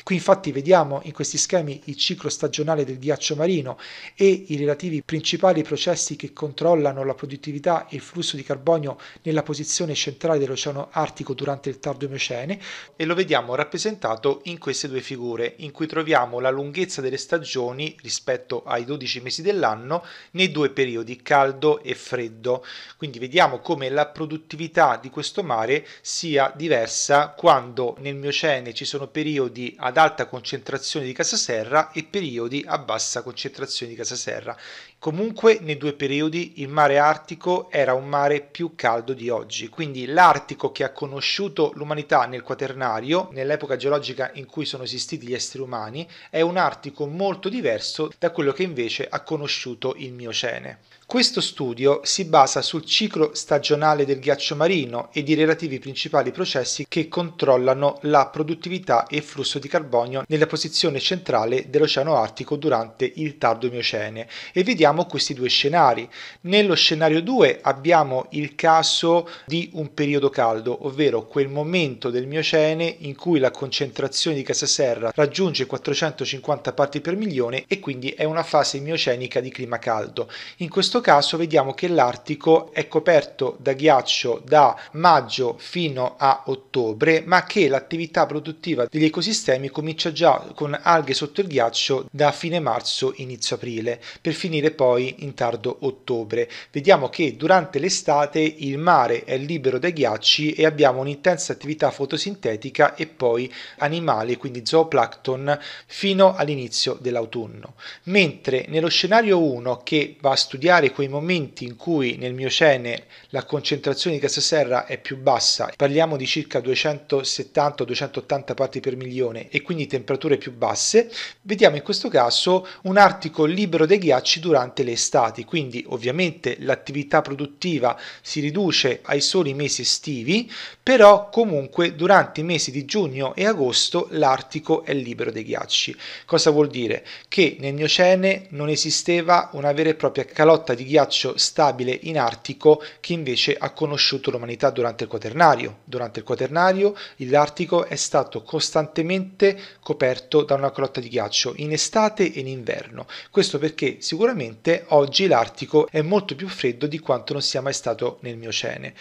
Qui infatti vediamo in questi schemi il ciclo stagionale del ghiaccio marino e i relativi principali processi che controllano la produttività e il flusso di carbonio nella posizione centrale dell'Oceano Artico durante il tardo Miocene, e lo vediamo rappresentato in queste due figure in cui troviamo la lunghezza delle stagioni rispetto ai 12 mesi dell'anno nei due periodi caldo e freddo. Quindi vediamo come la produttività di questo mare sia diversa quando nel Miocene ci sono periodi ad alta concentrazione di gas serra e periodi a bassa concentrazione di gas serra. Comunque nei due periodi il mare Artico era un mare più caldo di oggi, quindi l'Artico che ha conosciuto l'umanità nel Quaternario, nell'epoca geologica in cui sono esistiti gli esseri umani, è un Artico molto diverso da quello che invece ha conosciuto il Miocene. Questo studio si basa sul ciclo stagionale del ghiaccio marino e di relativi principali processi che controllano la produttività e il flusso di carbonio nella posizione centrale dell'Oceano Artico durante il tardo Miocene, e vediamo questi due scenari. Nello scenario 2 abbiamo il caso di un periodo caldo, ovvero quel momento del Miocene in cui la concentrazione di gas serra raggiunge 450 parti per milione e quindi è una fase miocenica di clima caldo. In questo caso vediamo che l'Artico è coperto da ghiaccio da maggio fino a ottobre, ma che l'attività produttiva degli ecosistemi comincia già con alghe sotto il ghiaccio da fine marzo inizio aprile, per finire poi in tardo ottobre. Vediamo che durante l'estate il mare è libero dai ghiacci e abbiamo un'intensa attività fotosintetica e poi animali, quindi zooplancton, fino all'inizio dell'autunno. Mentre nello scenario 1, che va a studiare quei momenti in cui nel Miocene la concentrazione di gas serra è più bassa, parliamo di circa 270-280 parti per milione e quindi temperature più basse, vediamo in questo caso un Artico libero dai ghiacci durante le estati, quindi ovviamente l'attività produttiva si riduce ai soli mesi estivi, però comunque durante i mesi di giugno e agosto l'Artico è libero dai ghiacci. Cosa vuol dire? Che nel Miocene non esisteva una vera e propria calotta sorta di ghiaccio stabile in Artico che invece ha conosciuto l'umanità durante il Quaternario. Durante il Quaternario l'Artico è stato costantemente coperto da una calotta di ghiaccio in estate e in inverno. Questo perché sicuramente oggi l'Artico è molto più freddo di quanto non sia mai stato nel Miocene.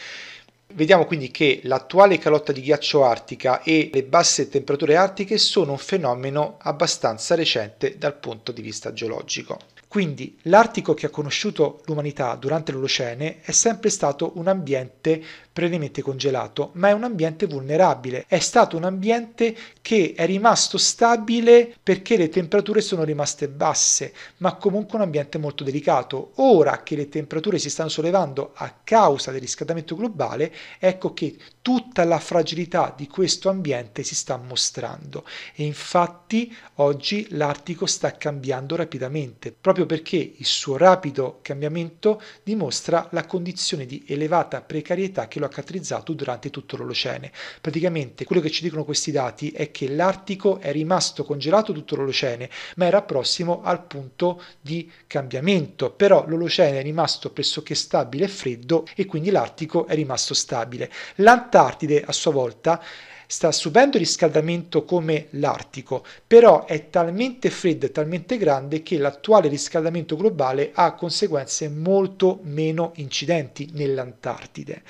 Vediamo quindi che l'attuale calotta di ghiaccio artica e le basse temperature artiche sono un fenomeno abbastanza recente dal punto di vista geologico. Quindi l'Artico che ha conosciuto l'umanità durante l'Olocene è sempre stato un ambiente prevalentemente congelato, ma è un ambiente vulnerabile. È stato un ambiente che è rimasto stabile perché le temperature sono rimaste basse, ma comunque un ambiente molto delicato. Ora che le temperature si stanno sollevando a causa del riscaldamento globale, ecco che tutta la fragilità di questo ambiente si sta mostrando. E infatti oggi l'Artico sta cambiando rapidamente, proprio perché il suo rapido cambiamento dimostra la condizione di elevata precarietà che lo ha caratterizzato durante tutto l'Olocene. Praticamente quello che ci dicono questi dati è che l'Artico è rimasto congelato tutto l'Olocene, ma era prossimo al punto di cambiamento. Però l'Olocene è rimasto pressoché stabile e freddo, e quindi l'Artico è rimasto stabile. L'Antartide a sua volta sta subendo il riscaldamento come l'Artico, però è talmente freddo e talmente grande che l'attuale riscaldamento globale ha conseguenze molto meno incidenti nell'Antartide,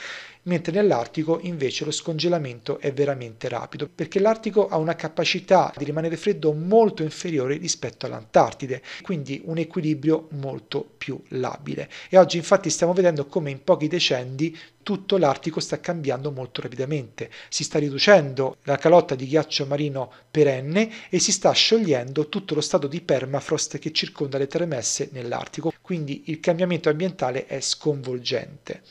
mentre nell'Artico invece lo scongelamento è veramente rapido, perché l'Artico ha una capacità di rimanere freddo molto inferiore rispetto all'Antartide, quindi un equilibrio molto più labile. E oggi infatti stiamo vedendo come in pochi decenni tutto l'Artico sta cambiando molto rapidamente, si sta riducendo la calotta di ghiaccio marino perenne e si sta sciogliendo tutto lo stato di permafrost che circonda le terremesse nell'Artico, quindi il cambiamento ambientale è sconvolgente.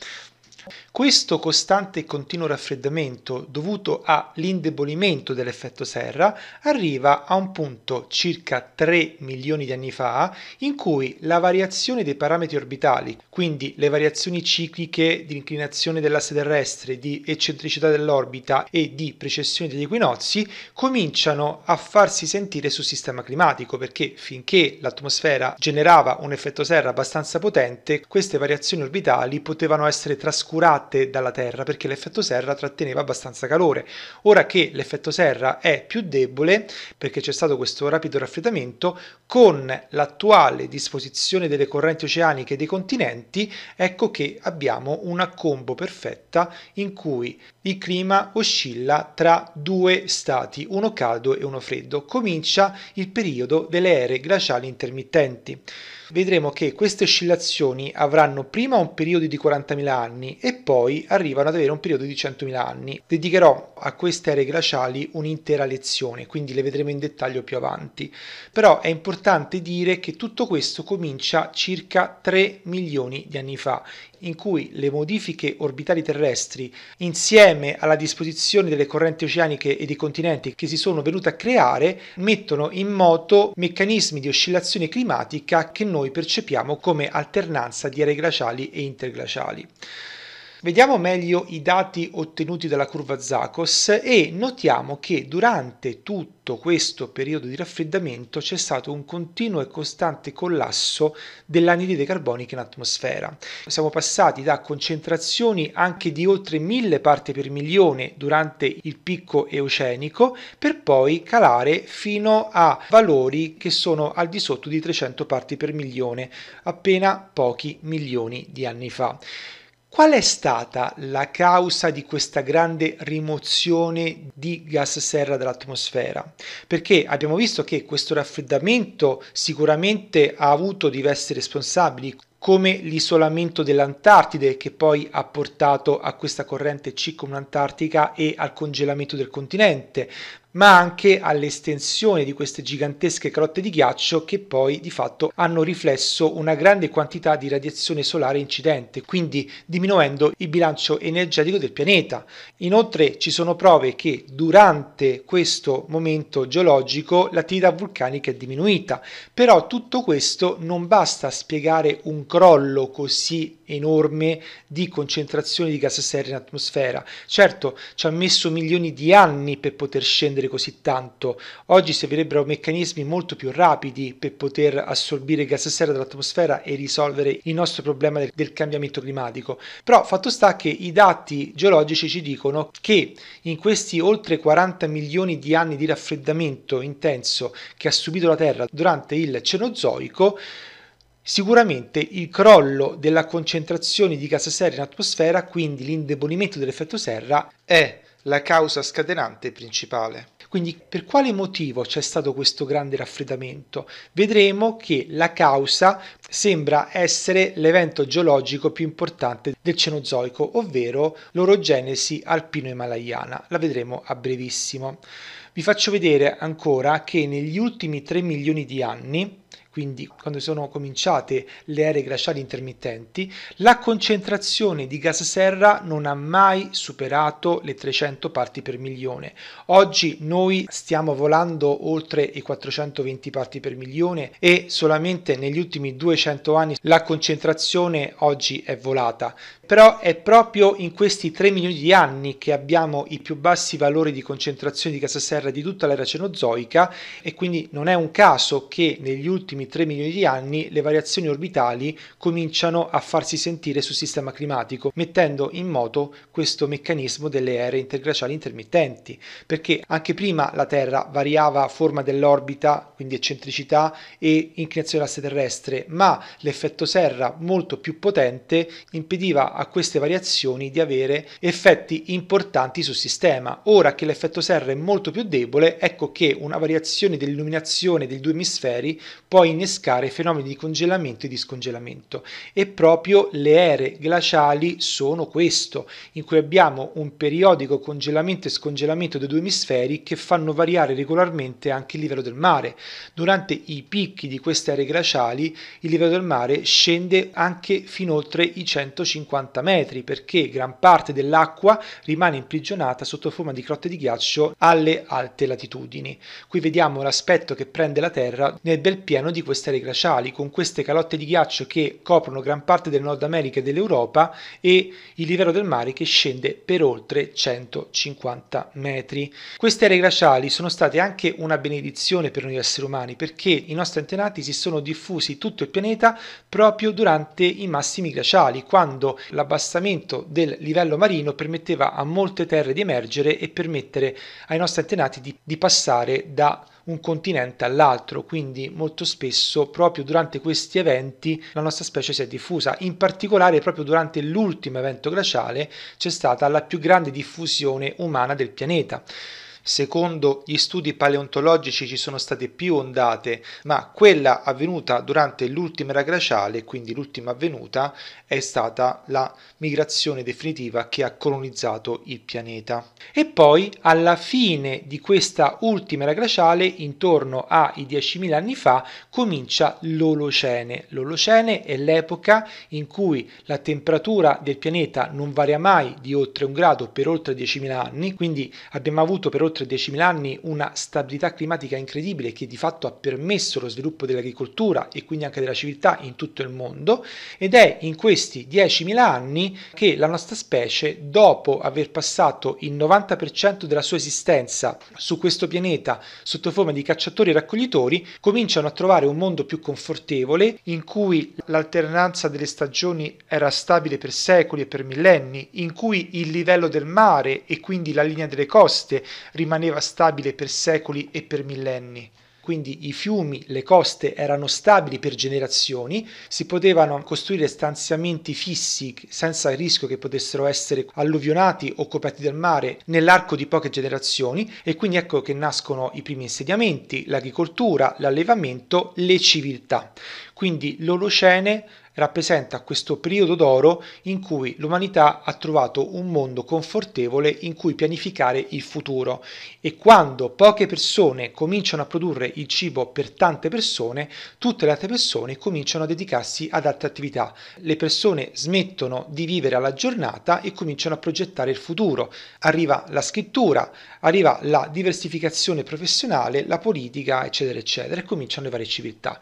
Questo costante e continuo raffreddamento, dovuto all'indebolimento dell'effetto serra, arriva a un punto circa 3 milioni di anni fa in cui la variazione dei parametri orbitali, quindi le variazioni cicliche di inclinazione dell'asse terrestre, di eccentricità dell'orbita e di precessione degli equinozi, cominciano a farsi sentire sul sistema climatico, perché finché l'atmosfera generava un effetto serra abbastanza potente, queste variazioni orbitali potevano essere trascurate dalla Terra perché l'effetto serra tratteneva abbastanza calore. Ora che l'effetto serra è più debole, perché c'è stato questo rapido raffreddamento, con l'attuale disposizione delle correnti oceaniche e dei continenti, ecco che abbiamo una combo perfetta in cui il clima oscilla tra due stati, uno caldo e uno freddo. Comincia il periodo delle ere glaciali intermittenti. Vedremo che queste oscillazioni avranno prima un periodo di 40.000 anni e poi arrivano ad avere un periodo di 100.000 anni. Dedicherò a queste aree glaciali un'intera lezione, quindi le vedremo in dettaglio più avanti. Però è importante dire che tutto questo comincia circa 3 milioni di anni fa, in cui le modifiche orbitali terrestri, insieme alla disposizione delle correnti oceaniche e dei continenti che si sono venute a creare, mettono in moto meccanismi di oscillazione climatica che noi percepiamo come alternanza di aree glaciali e interglaciali. Vediamo meglio i dati ottenuti dalla curva Zachos e notiamo che durante tutto questo periodo di raffreddamento c'è stato un continuo e costante collasso dell'anidride carbonica in atmosfera. Siamo passati da concentrazioni anche di oltre 1000 parti per milione durante il picco eocenico per poi calare fino a valori che sono al di sotto di 300 parti per milione appena pochi milioni di anni fa. Qual è stata la causa di questa grande rimozione di gas serra dall'atmosfera? Perché abbiamo visto che questo raffreddamento sicuramente ha avuto diversi responsabili, come l'isolamento dell'Antartide che poi ha portato a questa corrente circumantartica e al congelamento del continente, ma anche all'estensione di queste gigantesche calotte di ghiaccio che poi di fatto hanno riflesso una grande quantità di radiazione solare incidente, quindi diminuendo il bilancio energetico del pianeta. Inoltre ci sono prove che durante questo momento geologico l'attività vulcanica è diminuita, però tutto questo non basta a spiegare un crollo così enorme di concentrazione di gas serra in atmosfera. Certo, ci ha messo milioni di anni per poter scendere vivere così tanto. Oggi servirebbero meccanismi molto più rapidi per poter assorbire gas serra dall'atmosfera e risolvere il nostro problema del cambiamento climatico. Però fatto sta che i dati geologici ci dicono che in questi oltre 40 milioni di anni di raffreddamento intenso che ha subito la Terra durante il Cenozoico, sicuramente il crollo della concentrazione di gas serra in atmosfera, quindi l'indebolimento dell'effetto serra, è la causa scatenante principale. Quindi per quale motivo c'è stato questo grande raffreddamento? Vedremo che la causa sembra essere l'evento geologico più importante del Cenozoico, ovvero l'orogenesi alpino-himalayana. La vedremo a brevissimo. Vi faccio vedere ancora che negli ultimi 3 milioni di anni, quindi quando sono cominciate le ere glaciali intermittenti, la concentrazione di gas serra non ha mai superato le 300 parti per milione. Oggi noi stiamo volando oltre i 420 parti per milione e solamente negli ultimi 200 anni la concentrazione oggi è volata. Però è proprio in questi 3 milioni di anni che abbiamo i più bassi valori di concentrazione di gas serra di tutta l'era cenozoica, e quindi non è un caso che negli ultimi 3 milioni di anni le variazioni orbitali cominciano a farsi sentire sul sistema climatico, mettendo in moto questo meccanismo delle ere interglaciali intermittenti, perché anche prima la Terra variava forma dell'orbita, quindi eccentricità e inclinazione dell'asse terrestre, ma l'effetto serra molto più potente impediva a queste variazioni di avere effetti importanti sul sistema. Ora che l'effetto serra è molto più debole, ecco che una variazione dell'illuminazione dei due emisferi può innescare fenomeni di congelamento e di scongelamento, e proprio le ere glaciali sono questo, in cui abbiamo un periodico congelamento e scongelamento dei due emisferi che fanno variare regolarmente anche il livello del mare. Durante i picchi di queste ere glaciali il livello del mare scende anche fino oltre i 150 metri, perché gran parte dell'acqua rimane imprigionata sotto forma di croste di ghiaccio alle alte latitudini. Qui vediamo l'aspetto che prende la Terra nel bel pieno di queste aree glaciali, con queste calotte di ghiaccio che coprono gran parte del Nord America e dell'Europa e il livello del mare che scende per oltre 150 metri. Queste aree glaciali sono state anche una benedizione per noi esseri umani, perché i nostri antenati si sono diffusi tutto il pianeta proprio durante i massimi glaciali, quando l'abbassamento del livello marino permetteva a molte terre di emergere e permettere ai nostri antenati di passare da un continente all'altro. Quindi molto spesso proprio durante questi eventi la nostra specie si è diffusa, in particolare proprio durante l'ultimo evento glaciale c'è stata la più grande diffusione umana del pianeta. Secondo gli studi paleontologici ci sono state più ondate, ma quella avvenuta durante l'ultima era glaciale, quindi l'ultima avvenuta, è stata la migrazione definitiva che ha colonizzato il pianeta. E poi alla fine di questa ultima era glaciale, intorno ai 10.000 anni fa, comincia l'Olocene. L'Olocene è l'epoca in cui la temperatura del pianeta non varia mai di oltre un grado per oltre 10.000 anni, quindi abbiamo avuto per oltre 10.000 anni una stabilità climatica incredibile che di fatto ha permesso lo sviluppo dell'agricoltura e quindi anche della civiltà in tutto il mondo, ed è in questi 10.000 anni che la nostra specie, dopo aver passato il 90% della sua esistenza su questo pianeta sotto forma di cacciatori e raccoglitori, cominciano a trovare un mondo più confortevole in cui l'alternanza delle stagioni era stabile per secoli e per millenni, in cui il livello del mare e quindi la linea delle coste rimaneva stabile per secoli e per millenni. Quindi i fiumi, le coste erano stabili per generazioni, si potevano costruire stanziamenti fissi senza il rischio che potessero essere alluvionati o coperti dal mare nell'arco di poche generazioni, e quindi ecco che nascono i primi insediamenti, l'agricoltura, l'allevamento, le civiltà. Quindi l'Olocene rappresenta questo periodo d'oro in cui l'umanità ha trovato un mondo confortevole in cui pianificare il futuro, e quando poche persone cominciano a produrre il cibo per tante persone, tutte le altre persone cominciano a dedicarsi ad altre attività. Le persone smettono di vivere alla giornata e cominciano a progettare il futuro. Arriva la scrittura, arriva la diversificazione professionale, la politica, eccetera eccetera, e cominciano le varie civiltà.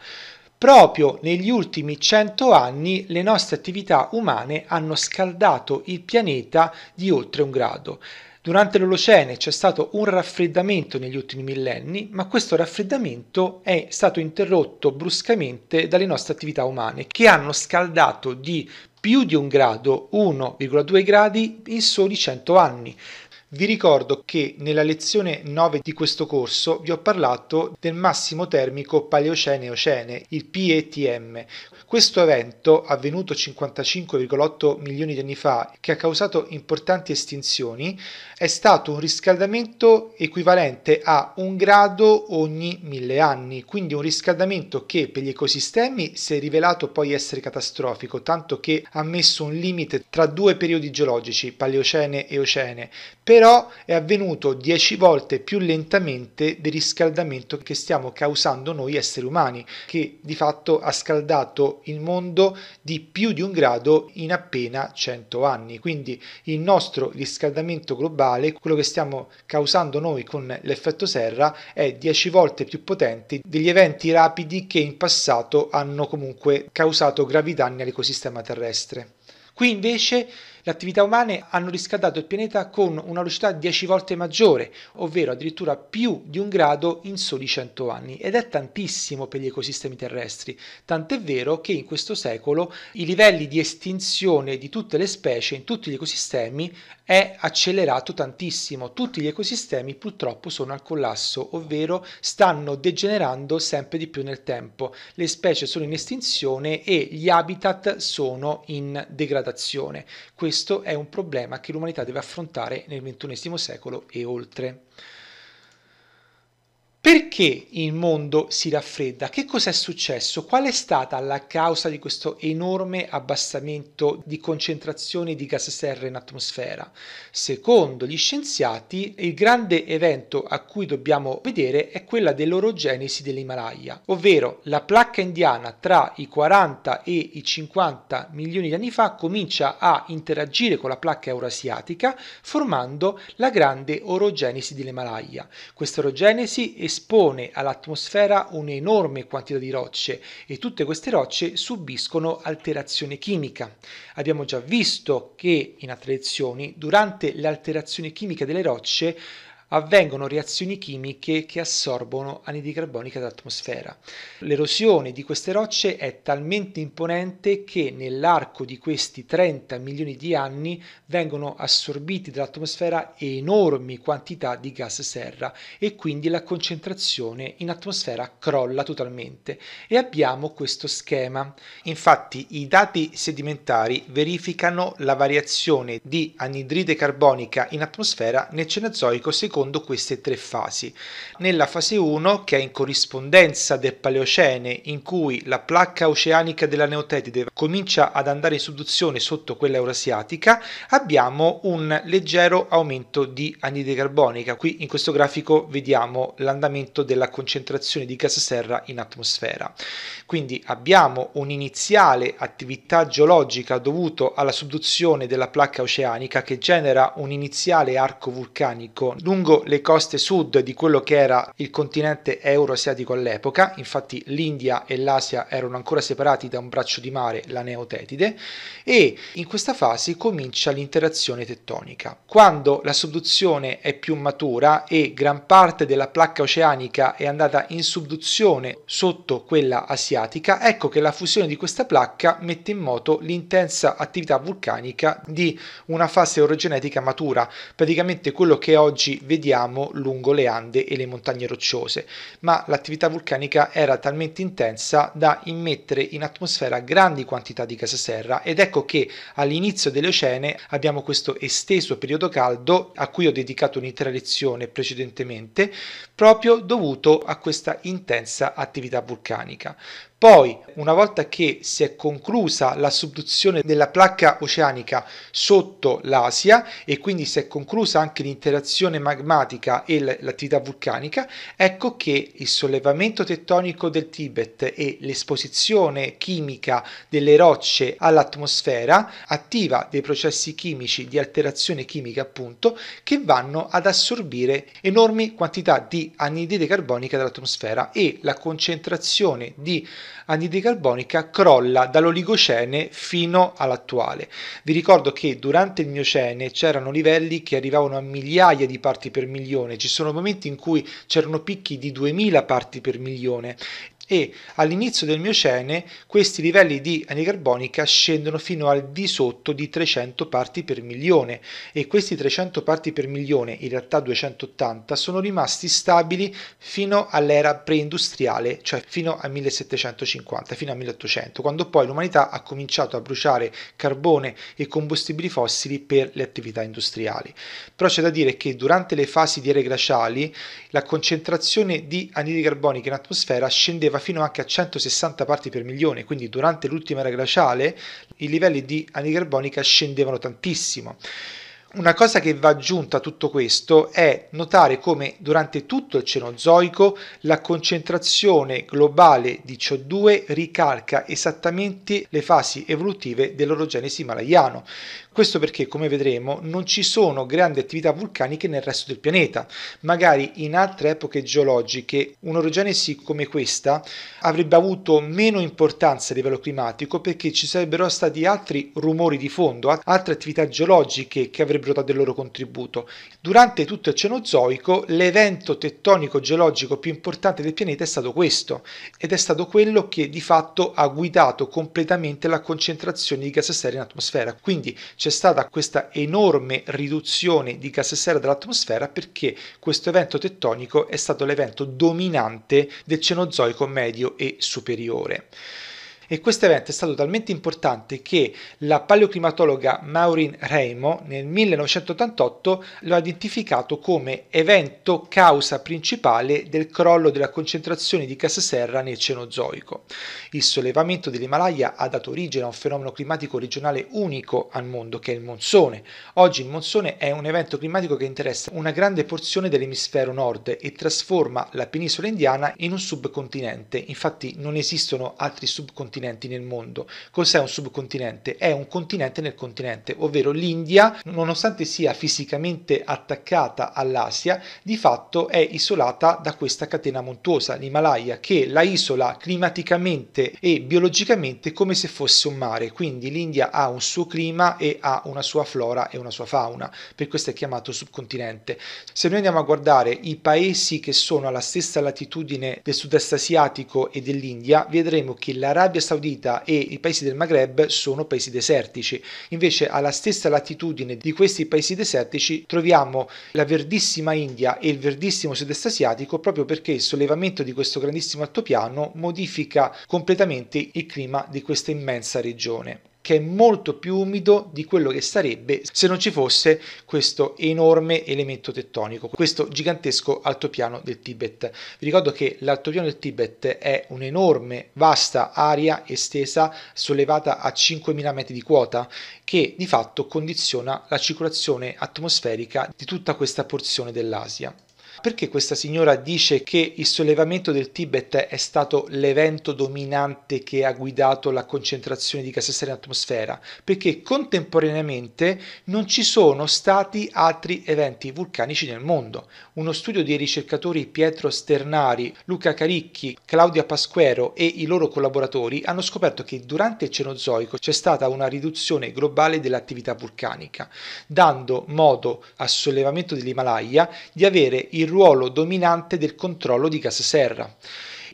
Proprio negli ultimi 100 anni le nostre attività umane hanno scaldato il pianeta di oltre un grado. Durante l'Olocene c'è stato un raffreddamento negli ultimi millenni, ma questo raffreddamento è stato interrotto bruscamente dalle nostre attività umane, che hanno scaldato di più di un grado, 1,2 gradi, in soli 100 anni. Vi ricordo che nella lezione 9 di questo corso vi ho parlato del massimo termico Paleocene-Eocene, il PETM. Questo evento, avvenuto 55,8 milioni di anni fa, che ha causato importanti estinzioni, è stato un riscaldamento equivalente a un grado ogni 1000 anni, quindi un riscaldamento che per gli ecosistemi si è rivelato poi essere catastrofico, tanto che ha messo un limite tra due periodi geologici, Paleocene-Eocene, però è avvenuto 10 volte più lentamente del riscaldamento che stiamo causando noi esseri umani, che di fatto ha scaldato il mondo di più di un grado in appena 100 anni. Quindi il nostro riscaldamento globale, quello che stiamo causando noi con l'effetto serra, è 10 volte più potente degli eventi rapidi che in passato hanno comunque causato gravi danni all'ecosistema terrestre. Qui invece le attività umane hanno riscaldato il pianeta con una velocità 10 volte maggiore, ovvero addirittura più di un grado in soli 100 anni, ed è tantissimo per gli ecosistemi terrestri, tant'è vero che in questo secolo i livelli di estinzione di tutte le specie in tutti gli ecosistemi è accelerato tantissimo. Tutti gli ecosistemi purtroppo sono al collasso, ovvero stanno degenerando sempre di più nel tempo, le specie sono in estinzione e gli habitat sono in degradazione. Questo è un problema che l'umanità deve affrontare nel XXI secolo e oltre. Perché il mondo si raffredda? Che cos'è successo? Qual è stata la causa di questo enorme abbassamento di concentrazione di gas serra in atmosfera? Secondo gli scienziati, il grande evento a cui dobbiamo vedere è quella dell'orogenesi dell'Himalaya, ovvero la placca indiana tra i 40 e i 50 milioni di anni fa comincia a interagire con la placca eurasiatica, formando la grande orogenesi dell'Himalaya. Questa orogenesi espone all'atmosfera un'enorme quantità di rocce e tutte queste rocce subiscono alterazione chimica. Abbiamo già visto che in altre lezioni, durante l'alterazione chimica delle rocce, avvengono reazioni chimiche che assorbono anidride carbonica dall'atmosfera. L'erosione di queste rocce è talmente imponente che nell'arco di questi 30 milioni di anni vengono assorbiti dall'atmosfera enormi quantità di gas serra e quindi la concentrazione in atmosfera crolla totalmente e abbiamo questo schema. Infatti i dati sedimentari verificano la variazione di anidride carbonica in atmosfera nel Cenozoico secondo queste tre fasi. Nella fase 1, che è in corrispondenza del Paleocene, in cui la placca oceanica della Neotetide comincia ad andare in sudduzione sotto quella eurasiatica, abbiamo un leggero aumento di anidride carbonica. Qui in questo grafico vediamo l'andamento della concentrazione di gas serra in atmosfera. Quindi abbiamo un'iniziale attività geologica dovuta alla sudduzione della placca oceanica che genera un iniziale arco vulcanico lungo le coste sud di quello che era il continente euroasiatico all'epoca. Infatti l'India e l'Asia erano ancora separati da un braccio di mare, la Neotetide, e in questa fase comincia l'interazione tettonica. Quando la subduzione è più matura e gran parte della placca oceanica è andata in subduzione sotto quella asiatica, ecco che la fusione di questa placca mette in moto l'intensa attività vulcanica di una fase orogenetica matura, praticamente quello che oggi vediamo lungo le Ande e le Montagne Rocciose, ma l'attività vulcanica era talmente intensa da immettere in atmosfera grandi quantità di gas serra, ed ecco che all'inizio dell'Eocene abbiamo questo esteso periodo caldo a cui ho dedicato un'intera lezione precedentemente, proprio dovuto a questa intensa attività vulcanica. Poi, una volta che si è conclusa la subduzione della placca oceanica sotto l'Asia e quindi si è conclusa anche l'interazione magmatica e l'attività vulcanica, ecco che il sollevamento tettonico del Tibet e l'esposizione chimica delle rocce all'atmosfera attiva dei processi chimici di alterazione chimica, appunto, che vanno ad assorbire enormi quantità di anidride carbonica dall'atmosfera e la concentrazione di anidride carbonica crolla dall'Oligocene fino all'attuale. Vi ricordo che durante il Miocene c'erano livelli che arrivavano a migliaia di parti per milione, ci sono momenti in cui c'erano picchi di 2000 parti per milione, e all'inizio del Miocene questi livelli di anidride carbonica scendono fino al di sotto di 300 parti per milione, e questi 300 parti per milione, in realtà 280, sono rimasti stabili fino all'era preindustriale, cioè fino a 1750, fino a 1800, quando poi l'umanità ha cominciato a bruciare carbone e combustibili fossili per le attività industriali. Però c'è da dire che durante le fasi di ere glaciali la concentrazione di anidride carbonica in atmosfera scendeva fino anche a 160 parti per milione, quindi durante l'ultima era glaciale i livelli di anidride carbonica scendevano tantissimo. Una cosa che va aggiunta a tutto questo è notare come durante tutto il Cenozoico la concentrazione globale di CO2 ricalca esattamente le fasi evolutive dell'orogenesi himalayano. Questo perché, come vedremo, non ci sono grandi attività vulcaniche nel resto del pianeta. Magari in altre epoche geologiche un'orogenesi come questa avrebbe avuto meno importanza a livello climatico, perché ci sarebbero stati altri rumori di fondo, altre attività geologiche che avrebbero dato il loro contributo. Durante tutto il Cenozoico l'evento tettonico geologico più importante del pianeta è stato questo, ed è stato quello che di fatto ha guidato completamente la concentrazione di gas serra in atmosfera. Quindi c'è stata questa enorme riduzione di gas serra dall'atmosfera perché questo evento tettonico è stato l'evento dominante del Cenozoico medio e superiore. E questo evento è stato talmente importante che la paleoclimatologa Maureen Reimo nel 1988 lo ha identificato come evento causa principale del crollo della concentrazione di gas serra nel Cenozoico. Il sollevamento dell'Himalaya ha dato origine a un fenomeno climatico regionale unico al mondo, che è il monsone. Oggi il monsone è un evento climatico che interessa una grande porzione dell'emisfero nord e trasforma la penisola indiana in un subcontinente. Infatti non esistono altri subcontinenti nel mondo. Cos'è un subcontinente? È un continente nel continente, ovvero l'India, nonostante sia fisicamente attaccata all'Asia, di fatto è isolata da questa catena montuosa, l'Himalaya, che la isola climaticamente e biologicamente come se fosse un mare. Quindi l'India ha un suo clima e ha una sua flora e una sua fauna, per questo è chiamato subcontinente. Se noi andiamo a guardare i paesi che sono alla stessa latitudine del sud-est asiatico e dell'India, vedremo che l'Arabia Saudita e i paesi del Maghreb sono paesi desertici, invece alla stessa latitudine di questi paesi desertici troviamo la verdissima India e il verdissimo sud-est asiatico, proprio perché il sollevamento di questo grandissimo altopiano modifica completamente il clima di questa immensa regione, che è molto più umido di quello che sarebbe se non ci fosse questo enorme elemento tettonico, questo gigantesco altopiano del Tibet. Vi ricordo che l'altopiano del Tibet è un'enorme, vasta area estesa sollevata a 5.000 metri di quota, che di fatto condiziona la circolazione atmosferica di tutta questa porzione dell'Asia. Perché questa signora dice che il sollevamento del Tibet è stato l'evento dominante che ha guidato la concentrazione di gas serra in atmosfera? Perché contemporaneamente non ci sono stati altri eventi vulcanici nel mondo. Uno studio dei ricercatori Pietro Sternari, Luca Caricchi, Claudia Pasquero e i loro collaboratori hanno scoperto che durante il Cenozoico c'è stata una riduzione globale dell'attività vulcanica, dando modo al sollevamento dell'Himalaya di avere il ruolo dominante del controllo di gas serra.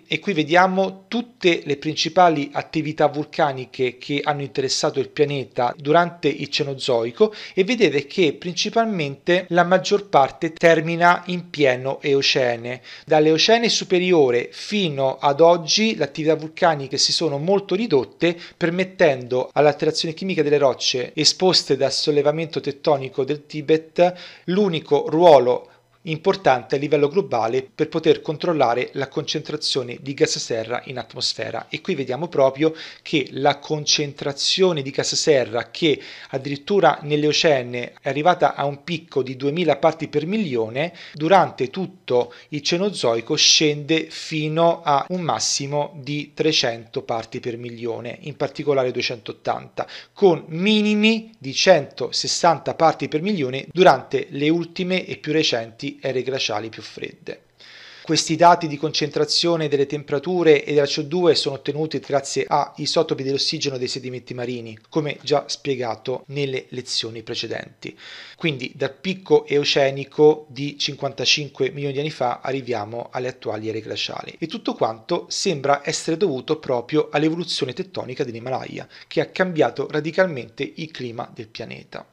E qui vediamo tutte le principali attività vulcaniche che hanno interessato il pianeta durante il Cenozoico, e vedete che principalmente la maggior parte termina in pieno Eocene. Dall'Eocene superiore fino ad oggi le attività vulcaniche si sono molto ridotte, permettendo all'alterazione chimica delle rocce esposte dal sollevamento tettonico del Tibet l'unico ruolo importante a livello globale per poter controllare la concentrazione di gas serra in atmosfera. E qui vediamo proprio che la concentrazione di gas serra, che addirittura nell'Eocene è arrivata a un picco di 2000 parti per milione, durante tutto il Cenozoico scende fino a un massimo di 300 parti per milione, in particolare 280, con minimi di 160 parti per milione durante le ultime e più recenti ere glaciali più fredde. Questi dati di concentrazione delle temperature e della CO2 sono ottenuti grazie a isotopi dell'ossigeno dei sedimenti marini, come già spiegato nelle lezioni precedenti. Quindi dal picco eocenico di 55 milioni di anni fa arriviamo alle attuali ere glaciali, e tutto quanto sembra essere dovuto proprio all'evoluzione tettonica dell'Himalaya, che ha cambiato radicalmente il clima del pianeta.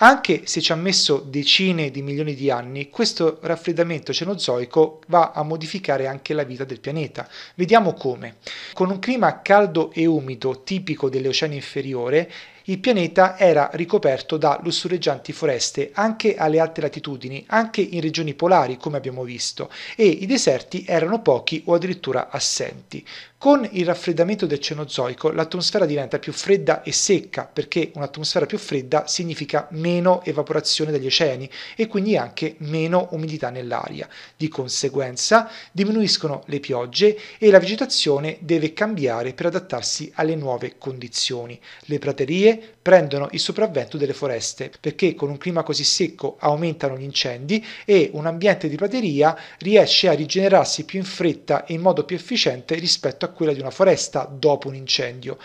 Anche se ci ha messo decine di milioni di anni, questo raffreddamento cenozoico va a modificare anche la vita del pianeta. Vediamo come. Con un clima caldo e umido tipico dell'Eocene inferiore, il pianeta era ricoperto da lussureggianti foreste anche alle alte latitudini, anche in regioni polari come abbiamo visto, e i deserti erano pochi o addirittura assenti. Con il raffreddamento del Cenozoico l'atmosfera diventa più fredda e secca, perché un'atmosfera più fredda significa meno evaporazione degli oceani e quindi anche meno umidità nell'aria. Di conseguenza diminuiscono le piogge e la vegetazione deve cambiare per adattarsi alle nuove condizioni. Le praterie prendono il sopravvento delle foreste, perché con un clima così secco aumentano gli incendi e un ambiente di prateria riesce a rigenerarsi più in fretta e in modo più efficiente rispetto a quella di una foresta dopo un incendio.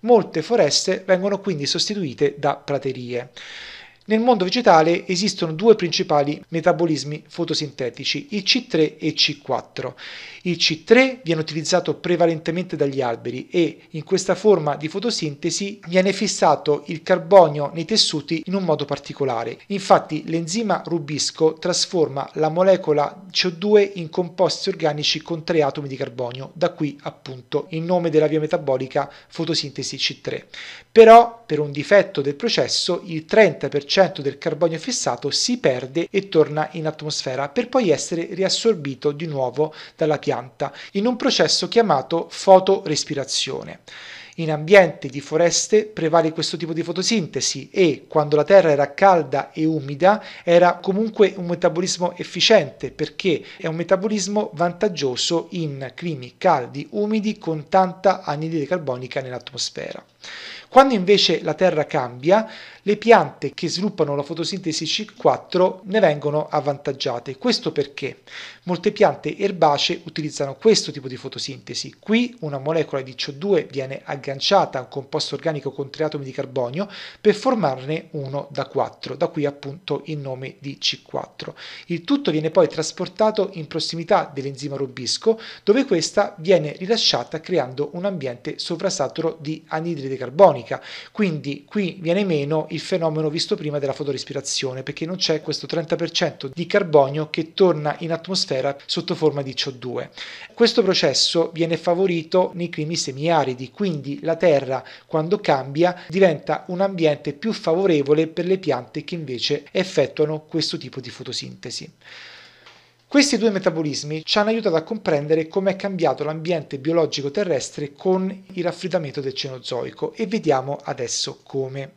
Molte foreste vengono quindi sostituite da praterie. Nel mondo vegetale esistono due principali metabolismi fotosintetici, il C3 e il C4. Il C3 viene utilizzato prevalentemente dagli alberi e in questa forma di fotosintesi viene fissato il carbonio nei tessuti in un modo particolare. Infatti l'enzima rubisco trasforma la molecola CO2 in composti organici con 3 atomi di carbonio, da qui appunto il nome della via metabolica fotosintesi C3. Però per un difetto del processo il 30% del carbonio fissato si perde e torna in atmosfera per poi essere riassorbito di nuovo dalla pianta in un processo chiamato fotorespirazione. In ambienti di foreste prevale questo tipo di fotosintesi e, quando la terra era calda e umida, era comunque un metabolismo efficiente, perché è un metabolismo vantaggioso in climi caldi, umidi, con tanta anidride carbonica nell'atmosfera. Quando invece la terra cambia, le piante che sviluppano la fotosintesi C4 ne vengono avvantaggiate. Questo perché molte piante erbacee utilizzano questo tipo di fotosintesi. Qui una molecola di CO2 viene agganciata a un composto organico con 3 atomi di carbonio per formarne uno da 4, da qui appunto il nome di C4. Il tutto viene poi trasportato in prossimità dell'enzima rubisco, dove questa viene rilasciata creando un ambiente sovrasaturo di anidride carbonica. Quindi qui viene meno il fenomeno visto prima della fotorespirazione, perché non c'è questo 30% di carbonio che torna in atmosfera sotto forma di CO2. Questo processo viene favorito nei climi semiaridi, quindi la terra quando cambia diventa un ambiente più favorevole per le piante che invece effettuano questo tipo di fotosintesi. Questi due metabolismi ci hanno aiutato a comprendere come è cambiato l'ambiente biologico terrestre con il raffreddamento del Cenozoico, e vediamo adesso come.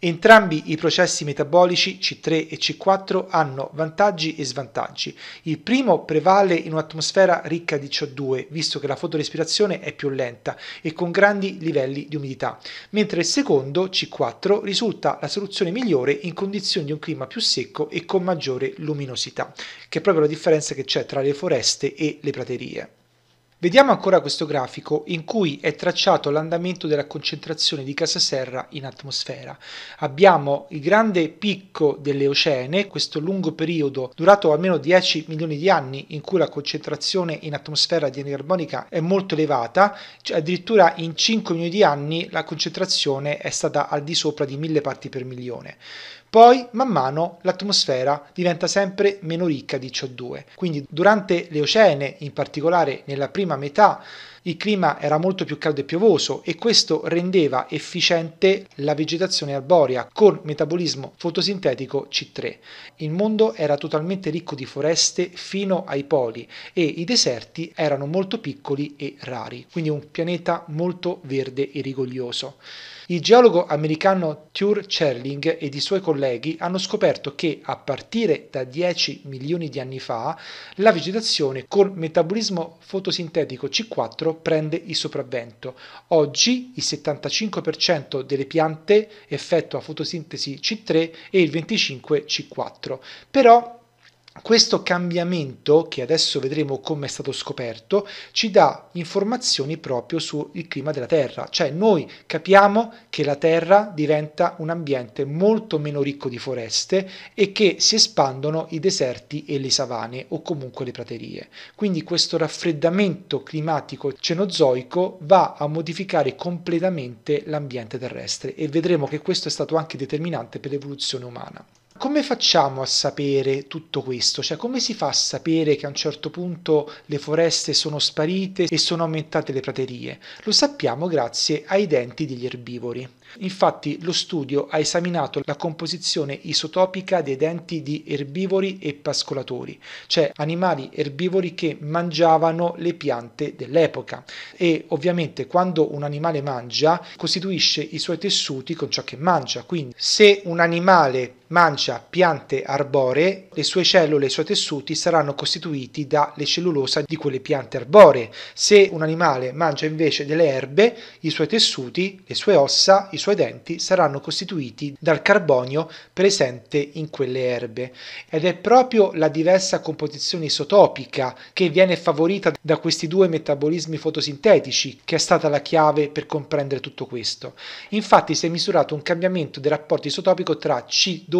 Entrambi i processi metabolici C3 e C4 hanno vantaggi e svantaggi. Il primo prevale in un'atmosfera ricca di CO2, visto che la fotorespirazione è più lenta e con grandi livelli di umidità, mentre il secondo, C4, risulta la soluzione migliore in condizioni di un clima più secco e con maggiore luminosità, che è proprio la differenza che c'è tra le foreste e le praterie. Vediamo ancora questo grafico in cui è tracciato l'andamento della concentrazione di casa serra in atmosfera. Abbiamo il grande picco dell'Eocene, questo lungo periodo durato almeno 10 milioni di anni in cui la concentrazione in atmosfera di anidride carbonica è molto elevata, cioè addirittura in 5 milioni di anni la concentrazione è stata al di sopra di 1000 parti per milione. Poi, man mano, l'atmosfera diventa sempre meno ricca di CO2. Quindi durante l'Eocene, in particolare nella prima metà, il clima era molto più caldo e piovoso e questo rendeva efficiente la vegetazione arborea con metabolismo fotosintetico C3. Il mondo era totalmente ricco di foreste fino ai poli e i deserti erano molto piccoli e rari, quindi un pianeta molto verde e rigoglioso. Il geologo americano Thur Scherling ed i suoi colleghi hanno scoperto che a partire da 10 milioni di anni fa la vegetazione con metabolismo fotosintetico C4 prende il sopravvento. Oggi il 75% delle piante effettua fotosintesi C3 e il 25% C4. Però Questo cambiamento, che adesso vedremo come è stato scoperto, ci dà informazioni proprio sul clima della Terra, cioè noi capiamo che la Terra diventa un ambiente molto meno ricco di foreste e che si espandono i deserti e le savane o comunque le praterie. Quindi questo raffreddamento climatico cenozoico va a modificare completamente l'ambiente terrestre e vedremo che questo è stato anche determinante per l'evoluzione umana. Come facciamo a sapere tutto questo? Cioè, come si fa a sapere che a un certo punto le foreste sono sparite e sono aumentate le praterie? Lo sappiamo grazie ai denti degli erbivori. Infatti lo studio ha esaminato la composizione isotopica dei denti di erbivori e pascolatori, cioè animali erbivori che mangiavano le piante dell'epoca, e ovviamente quando un animale mangia costituisce i suoi tessuti con ciò che mangia, quindi se un animale mangia piante arboree, le sue cellule e i suoi tessuti saranno costituiti dalle cellulosa di quelle piante arboree. Se un animale mangia invece delle erbe, i suoi tessuti, le sue ossa, i suoi denti saranno costituiti dal carbonio presente in quelle erbe. Ed è proprio la diversa composizione isotopica che viene favorita da questi due metabolismi fotosintetici che è stata la chiave per comprendere tutto questo. Infatti si è misurato un cambiamento del rapporto isotopico tra C12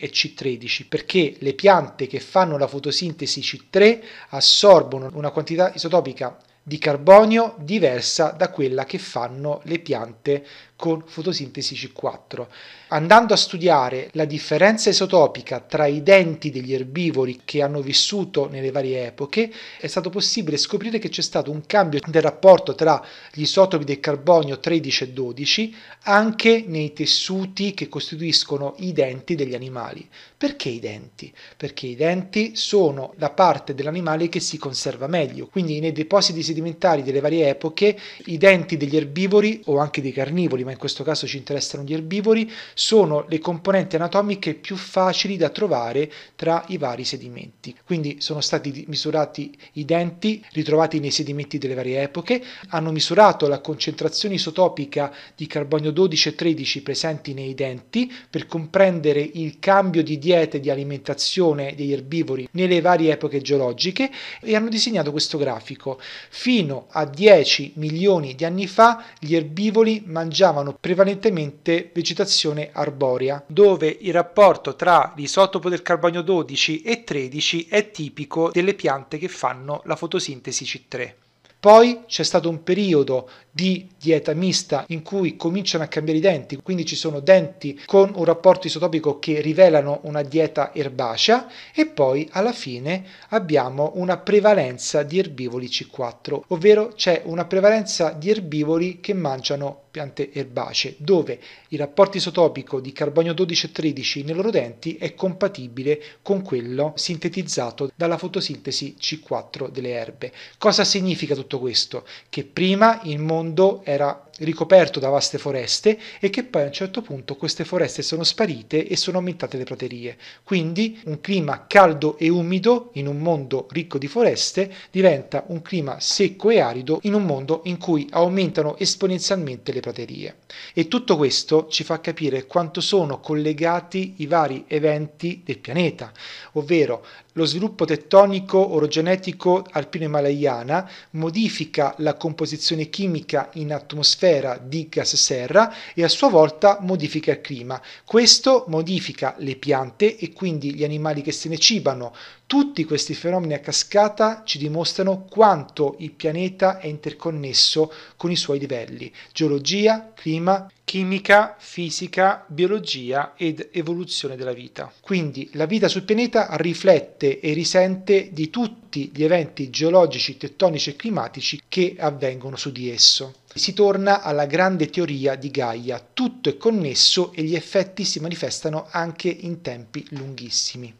e C13, perché le piante che fanno la fotosintesi C3 assorbono una quantità isotopica di carbonio diversa da quella che fanno le piante con fotosintesi C4. Andando a studiare la differenza isotopica tra i denti degli erbivori che hanno vissuto nelle varie epoche, è stato possibile scoprire che c'è stato un cambio del rapporto tra gli isotopi del carbonio 13 e 12 anche nei tessuti che costituiscono i denti degli animali. Perché i denti? Perché i denti sono la parte dell'animale che si conserva meglio, quindi nei depositi sedimentari delle varie epoche i denti degli erbivori o anche dei carnivori, ma in questo caso ci interessano gli erbivori, sono le componenti anatomiche più facili da trovare tra i vari sedimenti. Quindi sono stati misurati i denti ritrovati nei sedimenti delle varie epoche, hanno misurato la concentrazione isotopica di carbonio 12 e 13 presenti nei denti per comprendere il cambio di diete, di alimentazione degli erbivori nelle varie epoche geologiche, e hanno disegnato questo grafico. Fino a 10 milioni di anni fa gli erbivori mangiavano prevalentemente vegetazione arborea, dove il rapporto tra l'isotopo del carbonio 12 e 13 è tipico delle piante che fanno la fotosintesi C3. Poi c'è stato un periodo di dieta mista in cui cominciano a cambiare i denti, quindi ci sono denti con un rapporto isotopico che rivelano una dieta erbacea, e poi alla fine abbiamo una prevalenza di erbivori C4, ovvero c'è una prevalenza di erbivori che mangiano piante erbacee, dove il rapporto isotopico di carbonio 12 e 13 nei loro denti è compatibile con quello sintetizzato dalla fotosintesi C4 delle erbe. Cosa significa tutto questo? Che prima il mondo era ricoperto da vaste foreste e che poi a un certo punto queste foreste sono sparite e sono aumentate le praterie. Quindi un clima caldo e umido in un mondo ricco di foreste diventa un clima secco e arido in un mondo in cui aumentano esponenzialmente le praterie. E tutto questo ci fa capire quanto sono collegati i vari eventi del pianeta, ovvero lo sviluppo tettonico orogenetico alpino-himalayana modifica la composizione chimica in atmosfera di gas serra e a sua volta modifica il clima. Questo modifica le piante e quindi gli animali che se ne cibano. Tutti questi fenomeni a cascata ci dimostrano quanto il pianeta è interconnesso con i suoi livelli: geologia, clima, chimica, fisica, biologia ed evoluzione della vita. Quindi la vita sul pianeta riflette e risente di tutti gli eventi geologici, tettonici e climatici che avvengono su di esso. Si torna alla grande teoria di Gaia: tutto è connesso e gli effetti si manifestano anche in tempi lunghissimi.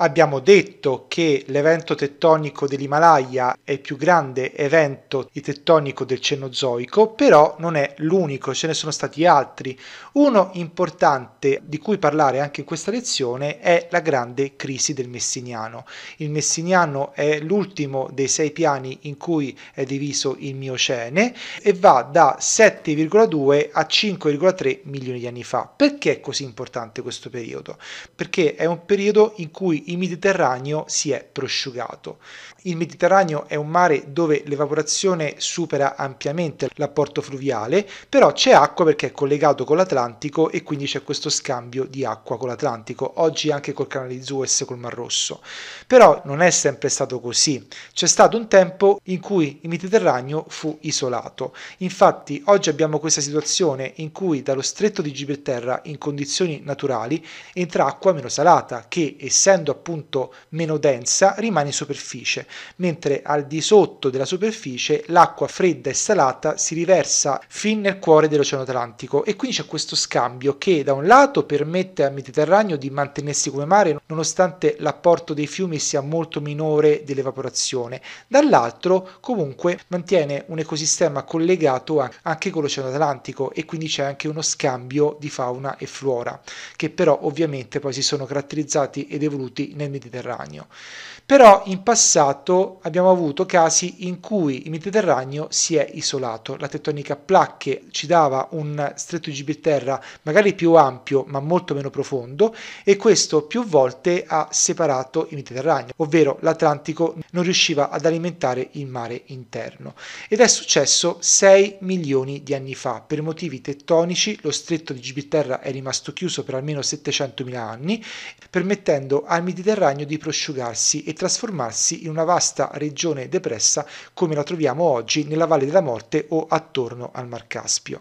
Abbiamo detto che l'evento tettonico dell'Himalaya è il più grande evento tettonico del Cenozoico, però non è l'unico, ce ne sono stati altri. Uno importante di cui parlare anche in questa lezione è la grande crisi del Messiniano. Il Messiniano è l'ultimo dei 6 piani in cui è diviso il Miocene e va da 7,2 a 5,3 milioni di anni fa. Perché è così importante questo periodo? Perché è un periodo in cui il Mediterraneo si è prosciugato. Il Mediterraneo è un mare dove l'evaporazione supera ampiamente l'apporto fluviale, però c'è acqua perché è collegato con l'Atlantico e quindi c'è questo scambio di acqua con l'Atlantico, oggi anche col canale di Suez, col Mar Rosso. Però non è sempre stato così. C'è stato un tempo in cui il Mediterraneo fu isolato. Infatti oggi abbiamo questa situazione in cui dallo Stretto di Gibilterra, in condizioni naturali, entra acqua meno salata che, essendo appunto meno densa, rimane in superficie, mentre al di sotto della superficie l'acqua fredda e salata si riversa fin nel cuore dell'Oceano Atlantico, e quindi c'è questo scambio che da un lato permette al Mediterraneo di mantenersi come mare nonostante l'apporto dei fiumi sia molto minore dell'evaporazione, dall'altro comunque mantiene un ecosistema collegato anche con l'Oceano Atlantico, e quindi c'è anche uno scambio di fauna e flora che però ovviamente poi si sono caratterizzati ed evoluti nel Mediterraneo. Però in passato abbiamo avuto casi in cui il Mediterraneo si è isolato, la tettonica a placche ci dava un Stretto di Gibilterra magari più ampio ma molto meno profondo, e questo più volte ha separato il Mediterraneo, ovvero l'Atlantico non riusciva ad alimentare il mare interno, ed è successo 6 milioni di anni fa. Per motivi tettonici lo Stretto di Gibilterra è rimasto chiuso per almeno 700.000 anni, permettendo al Mediterraneo di prosciugarsi e trasformarsi in una vasta regione depressa come la troviamo oggi nella Valle della Morte o attorno al Mar Caspio.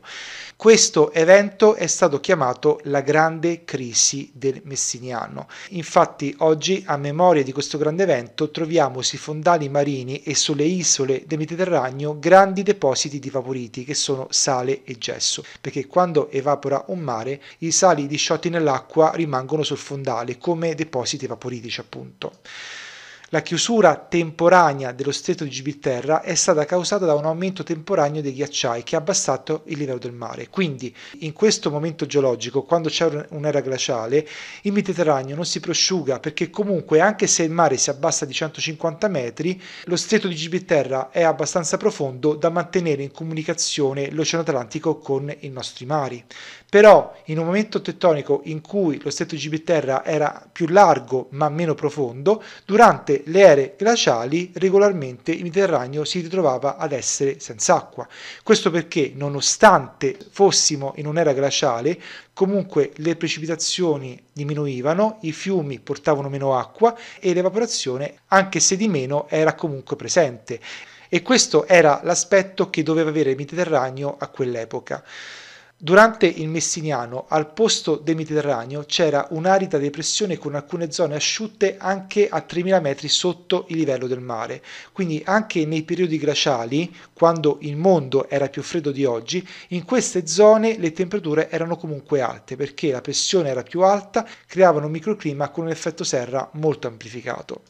Questo evento è stato chiamato la Grande Crisi del Messiniano. Infatti oggi, a memoria di questo grande evento, troviamo sui fondali marini e sulle isole del Mediterraneo grandi depositi di vaporiti che sono sale e gesso, perché quando evapora un mare i sali disciotti nell'acqua rimangono sul fondale come depositi vaporitici appunto. La chiusura temporanea dello Stretto di Gibilterra è stata causata da un aumento temporaneo dei ghiacciai che ha abbassato il livello del mare. Quindi in questo momento geologico, quando c'è un'era glaciale, il Mediterraneo non si prosciuga, perché comunque anche se il mare si abbassa di 150 metri, lo Stretto di Gibilterra è abbastanza profondo da mantenere in comunicazione l'Oceano Atlantico con i nostri mari. Però in un momento tettonico in cui lo Stretto di Gibilterra era più largo ma meno profondo, durante le ere glaciali regolarmente il Mediterraneo si ritrovava ad essere senza acqua. Questo perché, nonostante fossimo in un'era glaciale, comunque le precipitazioni diminuivano, i fiumi portavano meno acqua e l'evaporazione, anche se di meno, era comunque presente. E questo era l'aspetto che doveva avere il Mediterraneo a quell'epoca. Durante il Messiniano, al posto del Mediterraneo, c'era un'arida depressione con alcune zone asciutte anche a 3.000 metri sotto il livello del mare. Quindi anche nei periodi glaciali, quando il mondo era più freddo di oggi, in queste zone le temperature erano comunque alte, perché la pressione era più alta, creavano un microclima con un effetto serra molto amplificato.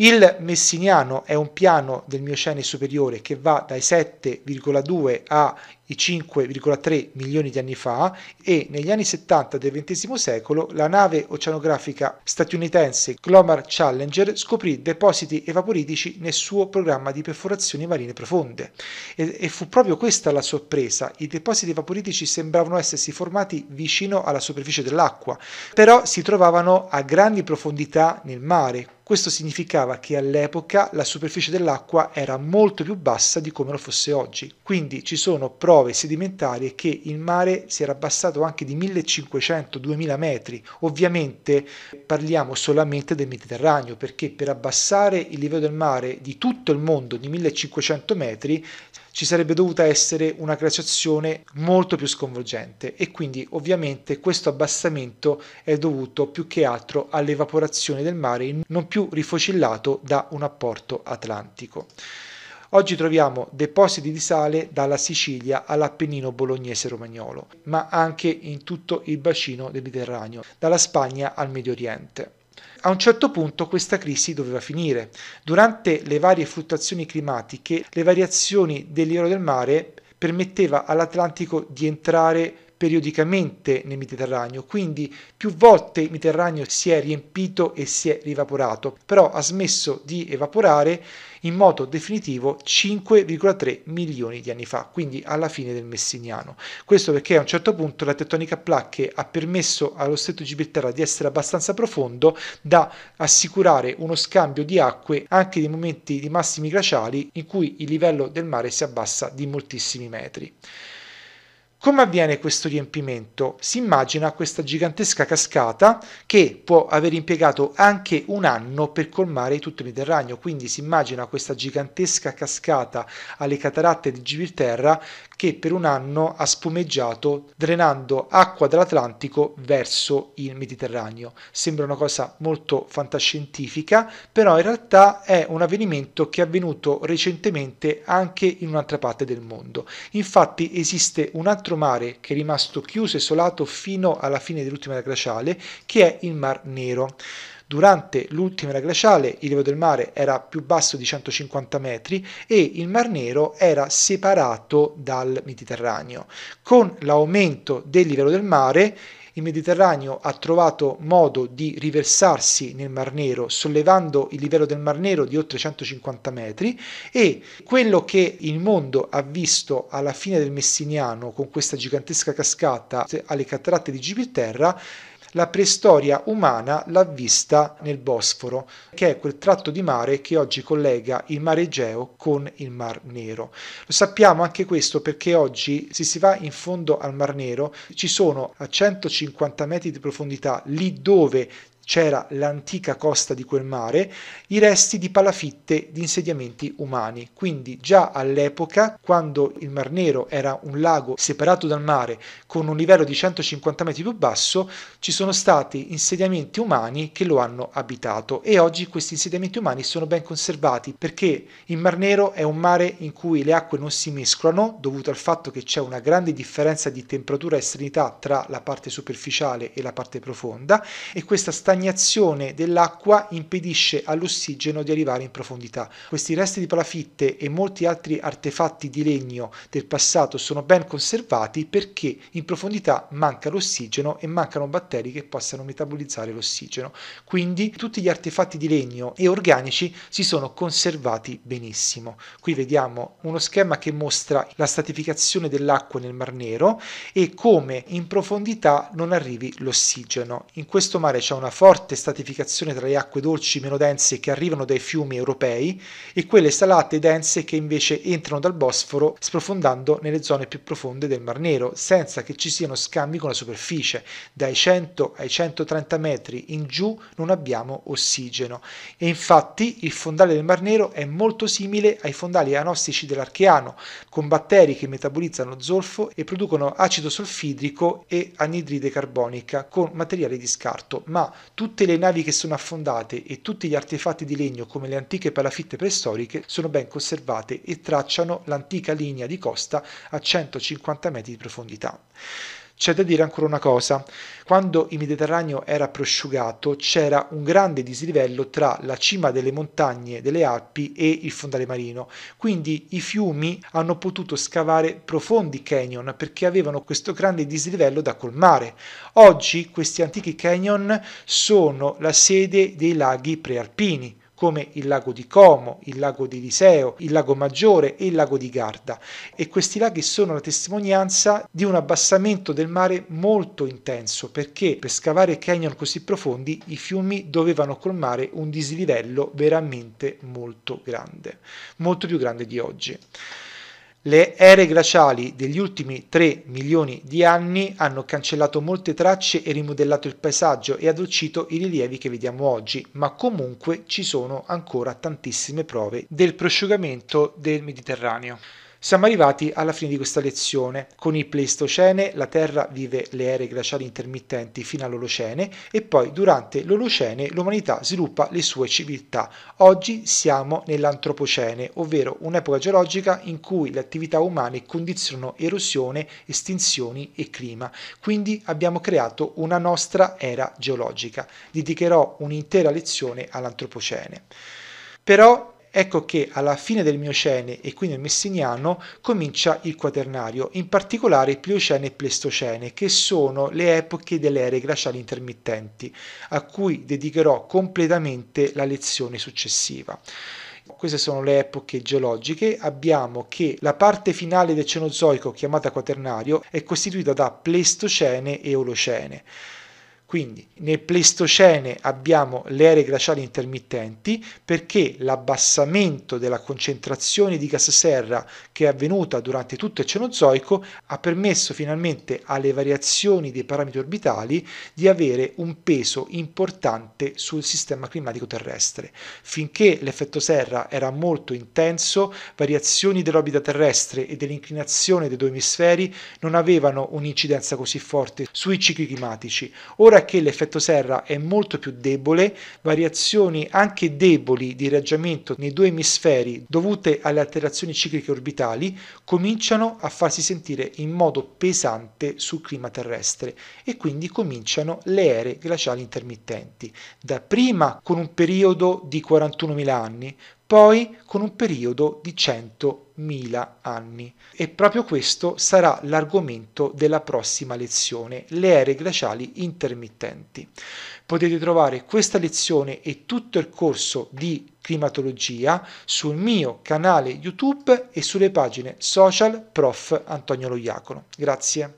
Il Messiniano è un piano del Miocene superiore che va dai 7,2 ai 5,3 milioni di anni fa, e negli anni 70 del XX secolo la nave oceanografica statunitense Glomar Challenger scoprì depositi evaporitici nel suo programma di perforazioni marine profonde, e fu proprio questa la sorpresa. I depositi evaporitici sembravano essersi formati vicino alla superficie dell'acqua, però si trovavano a grandi profondità nel mare. Questo significava che all'epoca la superficie dell'acqua era molto più bassa di come lo fosse oggi. Quindi ci sono prove sedimentarie che il mare si era abbassato anche di 1.500-2.000 metri. Ovviamente parliamo solamente del Mediterraneo, perché per abbassare il livello del mare di tutto il mondo di 1.500 metri ci sarebbe dovuta essere una glaciazione molto più sconvolgente, e quindi ovviamente questo abbassamento è dovuto più che altro all'evaporazione del mare, non più rifocillato da un apporto atlantico. Oggi troviamo depositi di sale dalla Sicilia all'Appennino bolognese romagnolo, ma anche in tutto il bacino del Mediterraneo, dalla Spagna al Medio Oriente. A un certo punto questa crisi doveva finire. Durante le varie fluttuazioni climatiche, le variazioni del livello del mare permetteva all'Atlantico di entrare periodicamente nel Mediterraneo, quindi più volte il Mediterraneo si è riempito e si è rievaporato, però ha smesso di evaporare in modo definitivo 5,3 milioni di anni fa, quindi alla fine del Messiniano. Questo perché a un certo punto la tettonica a placche ha permesso allo Stretto di Gibilterra di essere abbastanza profondo da assicurare uno scambio di acque anche nei momenti di massimi glaciali in cui il livello del mare si abbassa di moltissimi metri. Come avviene questo riempimento? Si immagina questa gigantesca cascata che può aver impiegato anche un anno per colmare tutto il Mediterraneo, quindi si immagina questa gigantesca cascata alle Cataratte di Gibilterra che per un anno ha spumeggiato drenando acqua dall'Atlantico verso il Mediterraneo. Sembra una cosa molto fantascientifica, però in realtà è un avvenimento che è avvenuto recentemente anche in un'altra parte del mondo. Infatti esiste un altro mare che è rimasto chiuso e isolato fino alla fine dell'ultima era glaciale, che è il Mar Nero. Durante l'ultima era glaciale il livello del mare era più basso di 150 metri e il Mar Nero era separato dal Mediterraneo. Con l'aumento del livello del mare il Mediterraneo ha trovato modo di riversarsi nel Mar Nero, sollevando il livello del Mar Nero di oltre 150 metri, e quello che il mondo ha visto alla fine del Messiniano con questa gigantesca cascata alle Cataratte di Gibilterra, la preistoria umana l'ha vista nel Bosforo, che è quel tratto di mare che oggi collega il mare Egeo con il Mar Nero. Lo sappiamo anche questo perché oggi, se si va in fondo al Mar Nero, ci sono a 150 metri di profondità, lì dove c'era l'antica costa di quel mare, i resti di palafitte di insediamenti umani. Quindi già all'epoca, quando il Mar Nero era un lago separato dal mare con un livello di 150 metri più basso, ci sono stati insediamenti umani che lo hanno abitato e oggi questi insediamenti umani sono ben conservati perché il Mar Nero è un mare in cui le acque non si mescolano, dovuto al fatto che c'è una grande differenza di temperatura e salinità tra la parte superficiale e la parte profonda, e questa stagnazione dell'acqua impedisce all'ossigeno di arrivare in profondità. Questi resti di palafitte e molti altri artefatti di legno del passato sono ben conservati perché in profondità manca l'ossigeno e mancano batteri che possano metabolizzare l'ossigeno. Quindi tutti gli artefatti di legno e organici si sono conservati benissimo. Qui vediamo uno schema che mostra la stratificazione dell'acqua nel Mar Nero e come in profondità non arrivi l'ossigeno. In questo mare c'è una forte stratificazione tra le acque dolci meno dense che arrivano dai fiumi europei e quelle salate e dense che invece entrano dal Bosforo sprofondando nelle zone più profonde del Mar Nero senza che ci siano scambi con la superficie. Dai 100 ai 130 metri in giù non abbiamo ossigeno e infatti il fondale del Mar Nero è molto simile ai fondali anossici dell'Archeano con batteri che metabolizzano zolfo e producono acido solfidrico e anidride carbonica con materiali di scarto, ma tutte le navi che sono affondate e tutti gli artefatti di legno come le antiche palafitte preistoriche sono ben conservate e tracciano l'antica linea di costa a 150 metri di profondità. C'è da dire ancora una cosa, quando il Mediterraneo era prosciugato c'era un grande dislivello tra la cima delle montagne delle Alpi e il fondale marino, quindi i fiumi hanno potuto scavare profondi canyon perché avevano questo grande dislivello da colmare. Oggi questi antichi canyon sono la sede dei laghi prealpini, come il lago di Como, il lago di Liseo, il lago Maggiore e il lago di Garda. E questi laghi sono la testimonianza di un abbassamento del mare molto intenso, perché per scavare canyon così profondi i fiumi dovevano colmare un dislivello veramente molto grande, molto più grande di oggi. Le ere glaciali degli ultimi 3 milioni di anni hanno cancellato molte tracce e rimodellato il paesaggio e addolcito i rilievi che vediamo oggi, ma comunque ci sono ancora tantissime prove del prosciugamento del Mediterraneo. Siamo arrivati alla fine di questa lezione. Con il Pleistocene la Terra vive le ere glaciali intermittenti fino all'Olocene e poi durante l'Olocene l'umanità sviluppa le sue civiltà. Oggi siamo nell'Antropocene, ovvero un'epoca geologica in cui le attività umane condizionano erosione, estinzioni e clima. Quindi abbiamo creato una nostra era geologica. Dedicherò un'intera lezione all'Antropocene. Però ecco che alla fine del Miocene e quindi del Messiniano comincia il Quaternario, in particolare Pliocene e Pleistocene, che sono le epoche delle ere glaciali intermittenti, a cui dedicherò completamente la lezione successiva. Queste sono le epoche geologiche. Abbiamo che la parte finale del Cenozoico, chiamata Quaternario, è costituita da Pleistocene e Eocene. Quindi nel Pleistocene abbiamo le ere glaciali intermittenti, perché l'abbassamento della concentrazione di gas serra che è avvenuta durante tutto il Cenozoico ha permesso finalmente alle variazioni dei parametri orbitali di avere un peso importante sul sistema climatico terrestre. Finché l'effetto serra era molto intenso, variazioni dell'orbita terrestre e dell'inclinazione dei due emisferi non avevano un'incidenza così forte sui cicli climatici. Ora che l'effetto serra è molto più debole, variazioni anche deboli di irraggiamento nei due emisferi dovute alle alterazioni cicliche orbitali cominciano a farsi sentire in modo pesante sul clima terrestre, e quindi cominciano le ere glaciali intermittenti, dapprima con un periodo di 41.000 anni, poi con un periodo di 100.000 anni. E proprio questo sarà l'argomento della prossima lezione, le ere glaciali intermittenti. Potete trovare questa lezione e tutto il corso di climatologia sul mio canale YouTube e sulle pagine social Prof. Antonio Lo Iacono. Grazie.